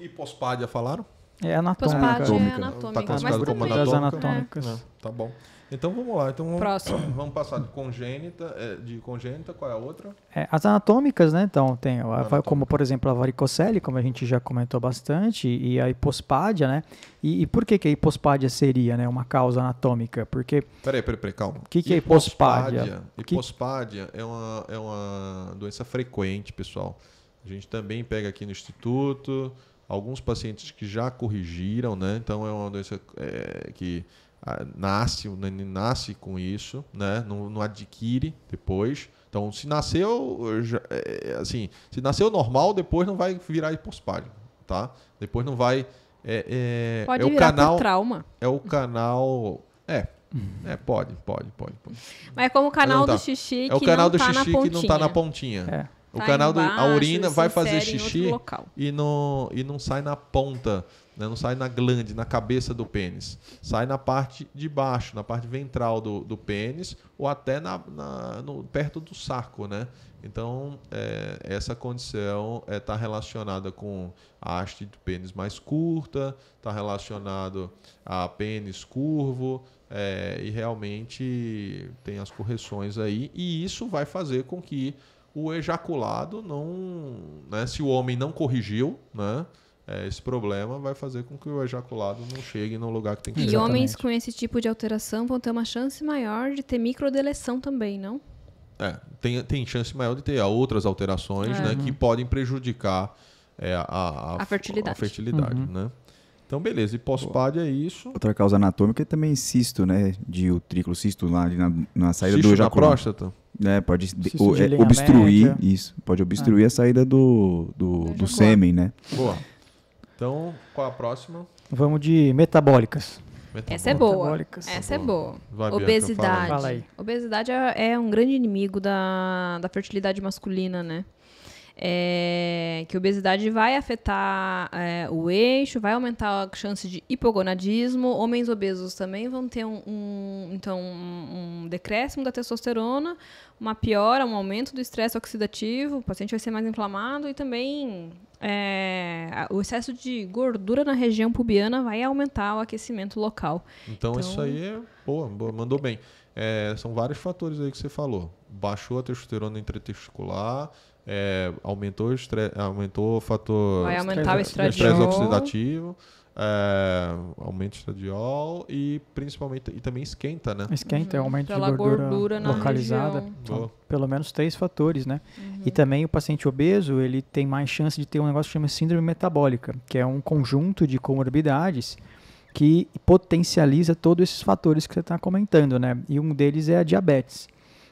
E pospádia, falaram? É anatômica. Pospádia é anatômica. Tá classificado como anatômica? É. Tá bom. Então vamos lá. Então vamos, Próximo. vamos passar de congênita, de congênita, qual é a outra? É, as anatômicas, né? Então tem, a, como por exemplo a varicocele, como a gente já comentou bastante, e a hipospádia, né? E, e por que, que a hipospádia seria, né, uma causa anatômica? Porque... Peraí, peraí, peraí, calma. O que, que é hipospádia? Hipospádia é uma, é uma doença frequente, pessoal. A gente também pega aqui no Instituto alguns pacientes que já corrigiram, né? Então é uma doença é, que a, nasce, né, nasce com isso, né? Não, não adquire depois. Então se nasceu, já, é, assim, se nasceu normal, depois não vai virar hipospádio, tá? Depois não vai. É, é, pode é o virar canal, por trauma. É o canal. É. É, pode, pode, pode, pode. Mas é como o canal tá. do xixi que não está na pontinha. É o canal do tá xixi que não está na pontinha. É. O tá canal embaixo, do, a urina vai fazer xixi e não, e não sai na ponta, né? Não sai na glande, na cabeça do pênis. Sai na parte de baixo, na parte ventral do, do pênis ou até na, na, no, perto do saco, né? Então, é, essa condição está é, relacionada com a haste do pênis mais curta, está relacionado a pênis curvo, é, e realmente tem as correções aí. E isso vai fazer com que o ejaculado não, né, se o homem não corrigiu, né, esse problema vai fazer com que o ejaculado não chegue no lugar que tem que chegar. E homens com esse tipo de alteração vão ter uma chance maior de ter microdeleção também, não? É, tem, tem chance maior de ter outras alterações, é, né, uhum, que podem prejudicar é, a, a, a fertilidade. A fertilidade, uhum, né? Então, beleza. E pós-pádia é isso. Outra causa anatômica é também cisto, né? De utrículo, cisto lá na, na saída cisto do ejaculado. Cisto na próstata? É, pode o, é, obstruir, média. isso. Pode obstruir ah. a saída do, do, do sêmen, né? Boa. Então, qual a próxima? Vamos de metabólicas. metabólicas. Essa é boa. Essa é boa. Vai, Obesidade. Bianca, fala aí. Obesidade é, é um grande inimigo da, da fertilidade masculina, né? É, que a obesidade vai afetar é, o eixo, vai aumentar a chance de hipogonadismo. Homens obesos também vão ter um, um, então, um decréscimo da testosterona, uma piora, um aumento do estresse oxidativo, o paciente vai ser mais inflamado e também é, o excesso de gordura na região pubiana vai aumentar o aquecimento local. Então, então isso aí é boa, boa, mandou bem. É, são vários fatores aí que você falou. Baixou a testosterona intratesticular, É, aumentou, estre... aumentou o fator vai aumentar o estradiol. estresse oxidativo, é, aumenta o estradiol e principalmente e também esquenta, né? Esquenta, uhum, aumento Pela de gordura, gordura localizada. São pelo menos três fatores, né? Uhum. E também o paciente obeso, ele tem mais chance de ter um negócio que chama síndrome metabólica, que é um conjunto de comorbidades que potencializa todos esses fatores que você está comentando, né? E um deles é a diabetes,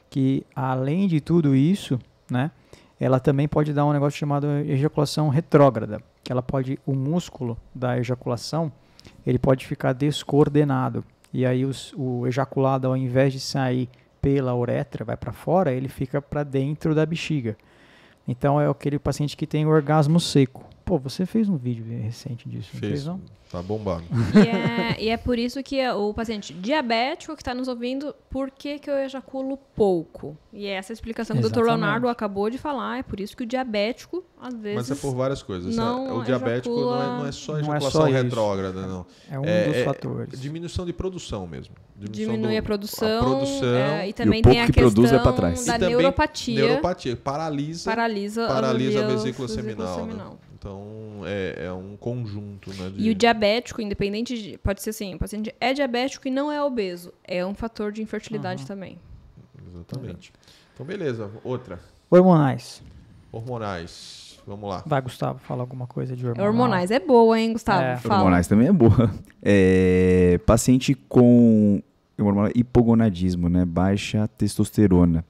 que além de tudo isso, né, ela também pode dar um negócio chamado ejaculação retrógrada, que ela pode, o músculo da ejaculação, ele pode ficar descoordenado. E aí os, o ejaculado, ao invés de sair pela uretra, vai para fora, ele fica para dentro da bexiga. Então é aquele paciente que tem orgasmo seco. Pô, você fez um vídeo recente disso, Fez. não fez não? Tá bombando. E é, e é por isso que o paciente diabético que está nos ouvindo, por que que eu ejaculo pouco? E essa é a explicação que Exatamente. o doutor Leonardo acabou de falar, é por isso que o diabético, às vezes... Mas é por várias coisas. Não, o diabético ejacula... não, é, não é só ejaculação não é só retrógrada, isso. não. É um é, dos é fatores. Diminuição de produção mesmo. Diminuição Diminui do, a produção. A produção. É, e também e tem a questão que é pra trás. da e neuropatia. Neuropatia. Paralisa, paralisa, paralisa a, a vesícula, vesícula seminal. seminal. Né? Então, é, é um conjunto. Né, de... E o diabético, independente de... Pode ser assim, o paciente é diabético e não é obeso. É um fator de infertilidade uhum. também. Exatamente. Então, beleza. Outra. Hormonais. Hormonais. Vamos lá. Vai, Gustavo, fala alguma coisa de hormonais. Hormonais é boa, hein, Gustavo? É. Fala. Hormonais também é boa. É, paciente com hipogonadismo, né? Baixa testosterona.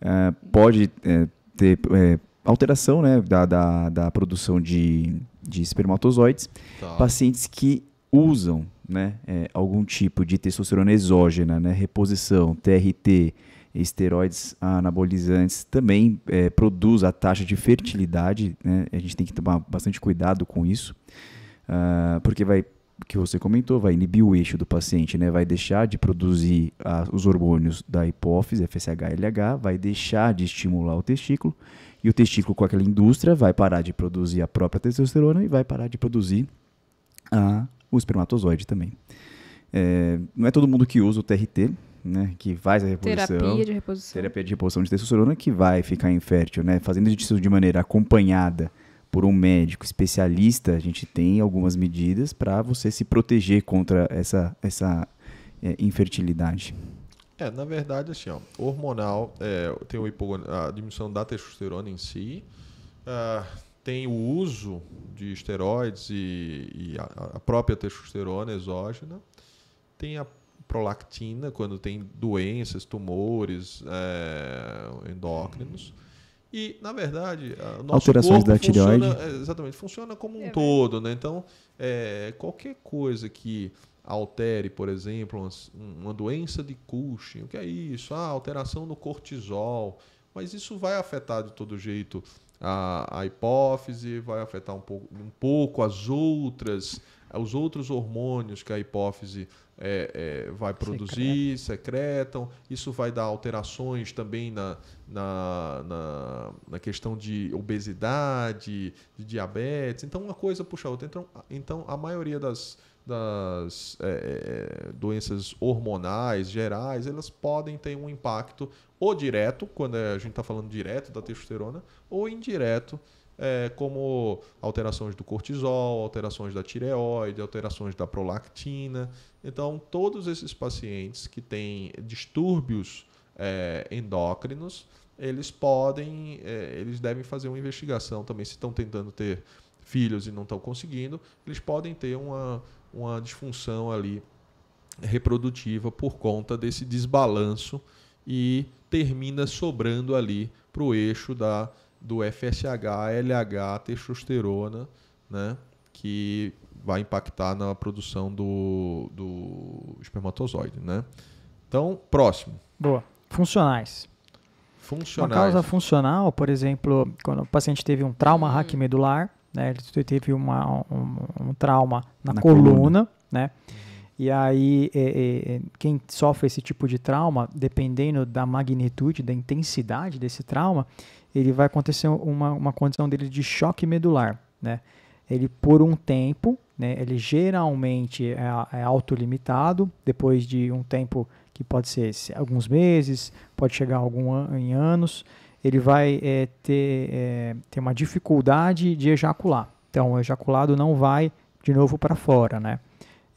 É, pode é, ter... É, alteração, né, da, da, da produção de, de espermatozoides, tá. Pacientes que usam, né, é, algum tipo de testosterona exógena, né, reposição, T R T, esteroides anabolizantes, também é, produz a taxa de fertilidade, né, a gente tem que tomar bastante cuidado com isso, uh, porque vai, que você comentou, vai inibir o eixo do paciente, né, vai deixar de produzir a, os hormônios da hipófise, F S H L H, vai deixar de estimular o testículo, e o testículo com aquela indústria vai parar de produzir a própria testosterona e vai parar de produzir a, o espermatozoide também. É, não é todo mundo que usa o T R T, né, que faz a reposição, terapia de reposição, terapia de reposição de testosterona, que vai ficar infértil, né? Fazendo isso de maneira acompanhada por um médico especialista, a gente tem algumas medidas para você se proteger contra essa, essa é, infertilidade. É, na verdade, assim, ó, hormonal, é, tem o hipo, a diminuição da testosterona em si, uh, tem o uso de esteroides e, e a, a própria testosterona exógena, tem a prolactina, quando tem doenças, tumores, é, endócrinos. E, na verdade, o nosso alterações corpo da tireoide. Funciona, exatamente, funciona como um é todo, né? Então, é, qualquer coisa que altere, por exemplo, uma, uma doença de Cushing, o que é isso? Ah, alteração no cortisol. Mas isso vai afetar de todo jeito a, a hipófise, vai afetar um pouco, um pouco as outras, os outros hormônios que a hipófise É, é, vai produzir, secretam. Isso vai dar alterações também na, na, na, na questão de obesidade, de diabetes. Então, uma coisa puxa a outra. Então, então a maioria das, das é, doenças hormonais gerais, elas podem ter um impacto ou direto, quando a gente está falando direto da testosterona, ou indireto, É, como alterações do cortisol, alterações da tireoide, alterações da prolactina. Então, todos esses pacientes que têm distúrbios é, endócrinos, eles podem, é, eles devem fazer uma investigação também. Se estão tentando ter filhos e não estão conseguindo, eles podem ter uma, uma disfunção ali reprodutiva por conta desse desbalanço e termina sobrando ali para o eixo da do F S H, L H, testosterona, né, que vai impactar na produção do, do espermatozoide, né? Então, próximo. Boa. Funcionais. Funcionais. Uma causa funcional, por exemplo, quando o paciente teve um trauma raquimedular, né, ele teve uma, um, um trauma na, na coluna, coluna, né? E aí, é, é, quem sofre esse tipo de trauma, dependendo da magnitude, da intensidade desse trauma, ele vai acontecer uma, uma condição dele de choque medular, né? Ele, por um tempo, né, ele geralmente é, é autolimitado, depois de um tempo que pode ser alguns meses, pode chegar algum an- em anos, ele vai é, ter, é, ter uma dificuldade de ejacular. Então, o ejaculado não vai de novo para fora, né?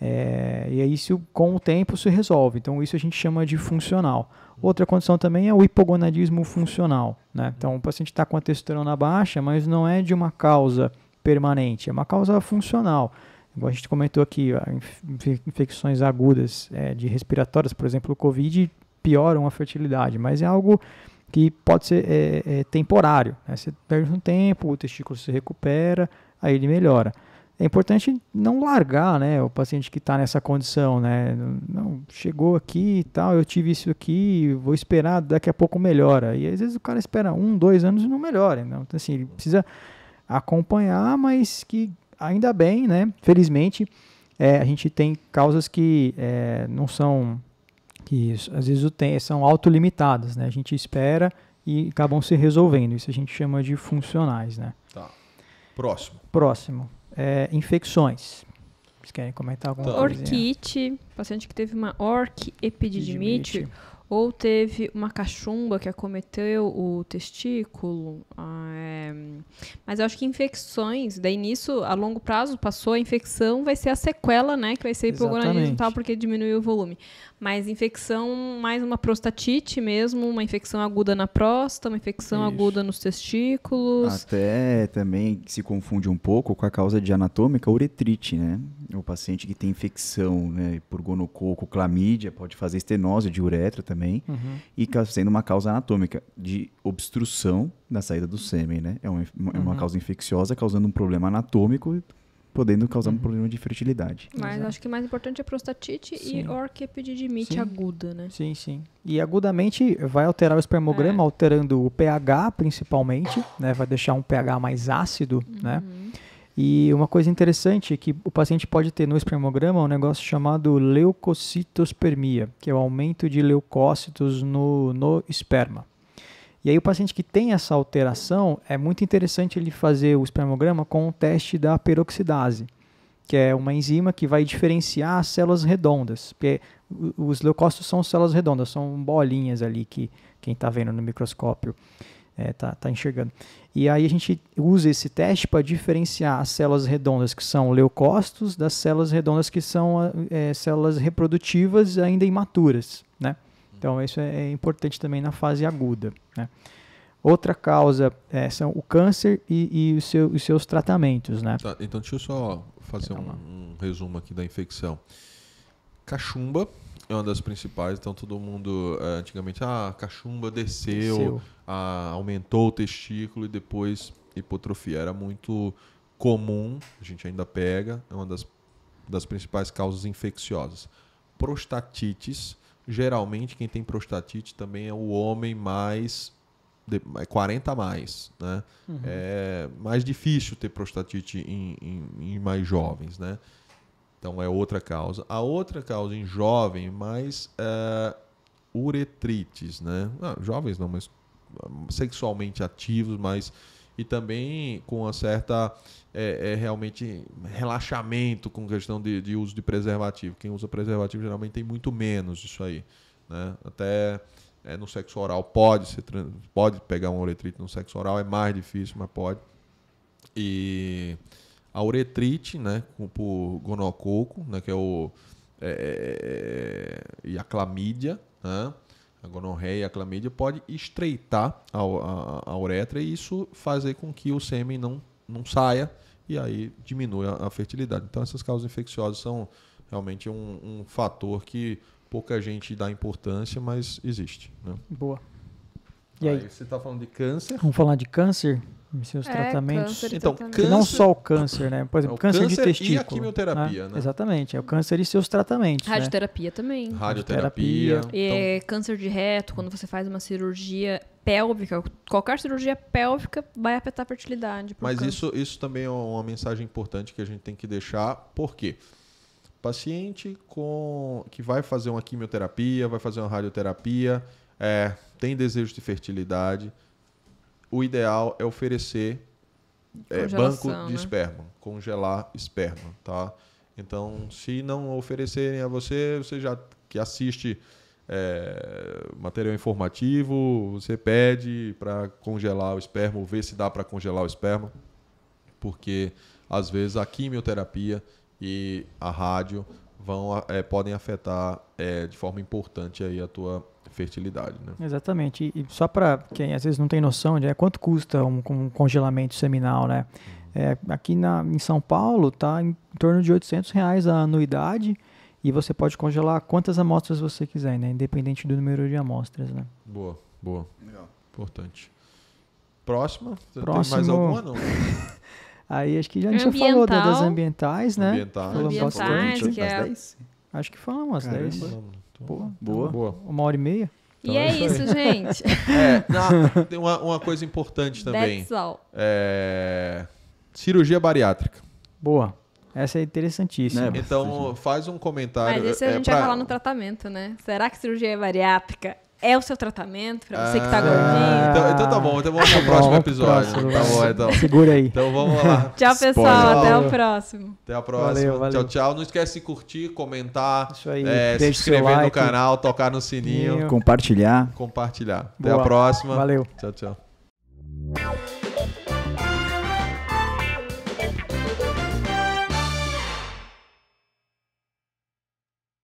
É, e aí isso com o tempo se resolve, então isso a gente chama de funcional. Outra condição também é o hipogonadismo funcional, né? Então o paciente está com a testosterona baixa, mas não é de uma causa permanente, é uma causa funcional. Igual a gente comentou aqui, infecções agudas é, de respiratórias, por exemplo o COVID, pioram a fertilidade, mas é algo que pode ser é, é, temporário, né? Você perde um tempo, o testículo se recupera, aí ele melhora. É importante não largar, né, o paciente que está nessa condição, né? Não, chegou aqui e tal, eu tive isso aqui, vou esperar, daqui a pouco melhora. E às vezes o cara espera um, dois anos e não melhora. Então, assim, ele precisa acompanhar, mas que ainda bem, né? Felizmente, é, a gente tem causas que é, não são, que às vezes tem, são autolimitadas, né? A gente espera e acabam se resolvendo. Isso a gente chama de funcionais, né? Tá. Próximo. Próximo. É, infecções. Vocês querem comentar alguma então, coisa? Orquite, paciente que teve uma orquiepididimite ou teve uma cachumba que acometeu o testículo. É, mas eu acho que infecções, daí nisso, a longo prazo, passou a infecção, vai ser a sequela, né? Que vai ser hipogonadismo e tal, porque diminuiu o volume. Mas infecção, mais uma prostatite mesmo, uma infecção aguda na próstata, uma infecção Isso. aguda nos testículos. Até também se confunde um pouco com a causa de anatômica, uretrite, né? O paciente que tem infecção, né, por gonococo, clamídia, pode fazer estenose de uretra também, uhum. e sendo uma causa anatômica de obstrução da saída do sêmen, né? É uma, é uma uhum. causa infecciosa causando um problema anatômico, podendo causar um problema de fertilidade. Mas Exato. Acho que o mais importante é prostatite sim. e orquiepididimite aguda, né? Sim, sim. E agudamente vai alterar o espermograma, é. alterando o pH principalmente, né? Vai deixar um pH mais ácido, uhum. né? E uma coisa interessante é que o paciente pode ter no espermograma um negócio chamado leucocitospermia, que é o aumento de leucócitos no, no esperma. E aí o paciente que tem essa alteração, é muito interessante ele fazer o espermograma com o teste da peroxidase. que é uma enzima que vai diferenciar as células redondas, porque os leucócitos são células redondas, são bolinhas ali que quem está vendo no microscópio está tá enxergando. E aí a gente usa esse teste para diferenciar as células redondas que são leucócitos das células redondas que são é, células reprodutivas ainda imaturas, né? Então isso é importante também na fase aguda, né? Outra causa é, são o câncer e, e os, seu, os seus tratamentos, né? Tá, então deixa eu só fazer um, um resumo aqui da infecção. Cachumba é uma das principais, então todo mundo antigamente, ah, cachumba desceu, desceu. Ah, aumentou o testículo e depois hipotrofia. Era muito comum, a gente ainda pega, é uma das, das principais causas infecciosas. Prostatites, geralmente quem tem prostatite também é o homem mais... quarenta a mais, né? Uhum. É mais difícil ter prostatite em, em, em mais jovens, né? Então é outra causa. A outra causa em jovem, mais é, uretrites, né? Ah, jovens não, mas sexualmente ativos, mas e também com uma certa é, é realmente relaxamento com questão de, de uso de preservativo. Quem usa preservativo geralmente tem muito menos disso aí, né? Até... É, no sexo oral pode, ser, pode pegar uma uretrite no sexo oral, é mais difícil, mas pode. E a uretrite, né, por gonococo, né, que é o... É, e a clamídia, né, a gonorreia e a clamídia, pode estreitar a, a, a uretra e isso fazer com que o sêmen não, não saia e aí diminui a, a fertilidade. Então essas causas infecciosas são realmente um, um fator que... pouca gente dá importância, mas existe, né? Boa. E aí, aí você está falando de câncer? Vamos falar de câncer, seus é, tratamentos. Câncer então, tratamento. Não só o câncer, né? Por exemplo, é câncer, câncer de testículo. E a quimioterapia, né? né? Exatamente, é o câncer e seus tratamentos. Radioterapia, né? Também. Radioterapia. Radioterapia. E então... câncer de reto, quando você faz uma cirurgia pélvica, qualquer cirurgia pélvica vai afetar a fertilidade. Mas isso, isso também é uma mensagem importante que a gente tem que deixar, por quê? Paciente com, que vai fazer uma quimioterapia, vai fazer uma radioterapia, é, tem desejo de fertilidade, o ideal é oferecer é, banco de né? esperma, congelar esperma, tá? Então, se não oferecerem a você, você já que assiste é, material informativo, você pede para congelar o esperma, ou ver se dá para congelar o esperma, porque às vezes a quimioterapia e a rádio vão, é, podem afetar é, de forma importante aí a tua fertilidade, né? Exatamente. E, e só para quem às vezes não tem noção de é, quanto custa um, um congelamento seminal, né? É, aqui na, em São Paulo está em torno de oitocentos reais a anuidade e você pode congelar quantas amostras você quiser, né? Independente do número de amostras, né? Boa, boa. Legal. Importante. Próxima? Próximo... Tem mais alguma não? Aí acho que já a gente já falou da, das ambientais, né? Ambientais. Falamos bastante. Que é... dez? Acho que falamos às dez. Boa. Boa. Boa. Uma hora e meia. Então, e é isso, gente. É, não, tem uma, uma coisa importante também. É... Cirurgia bariátrica. Boa. Essa é interessantíssima. Né? Então faz um comentário. Mas isso a gente é, vai pra... falar no tratamento, né? Será que cirurgia bariátrica... é o seu tratamento para você ah, que tá gordinho? Então, então tá bom, então vamos pro próximo episódio. Próximo. Tá bom, então. Segura aí. Então vamos lá. Tchau, pessoal. Até o próximo. Até a próxima. Valeu, valeu. Tchau, tchau. Não esquece de curtir, comentar, Isso aí. É, se inscrever like, no canal, tocar no sininho. Compartilhar. Compartilhar. Até Boa. a próxima. Valeu. Tchau, tchau.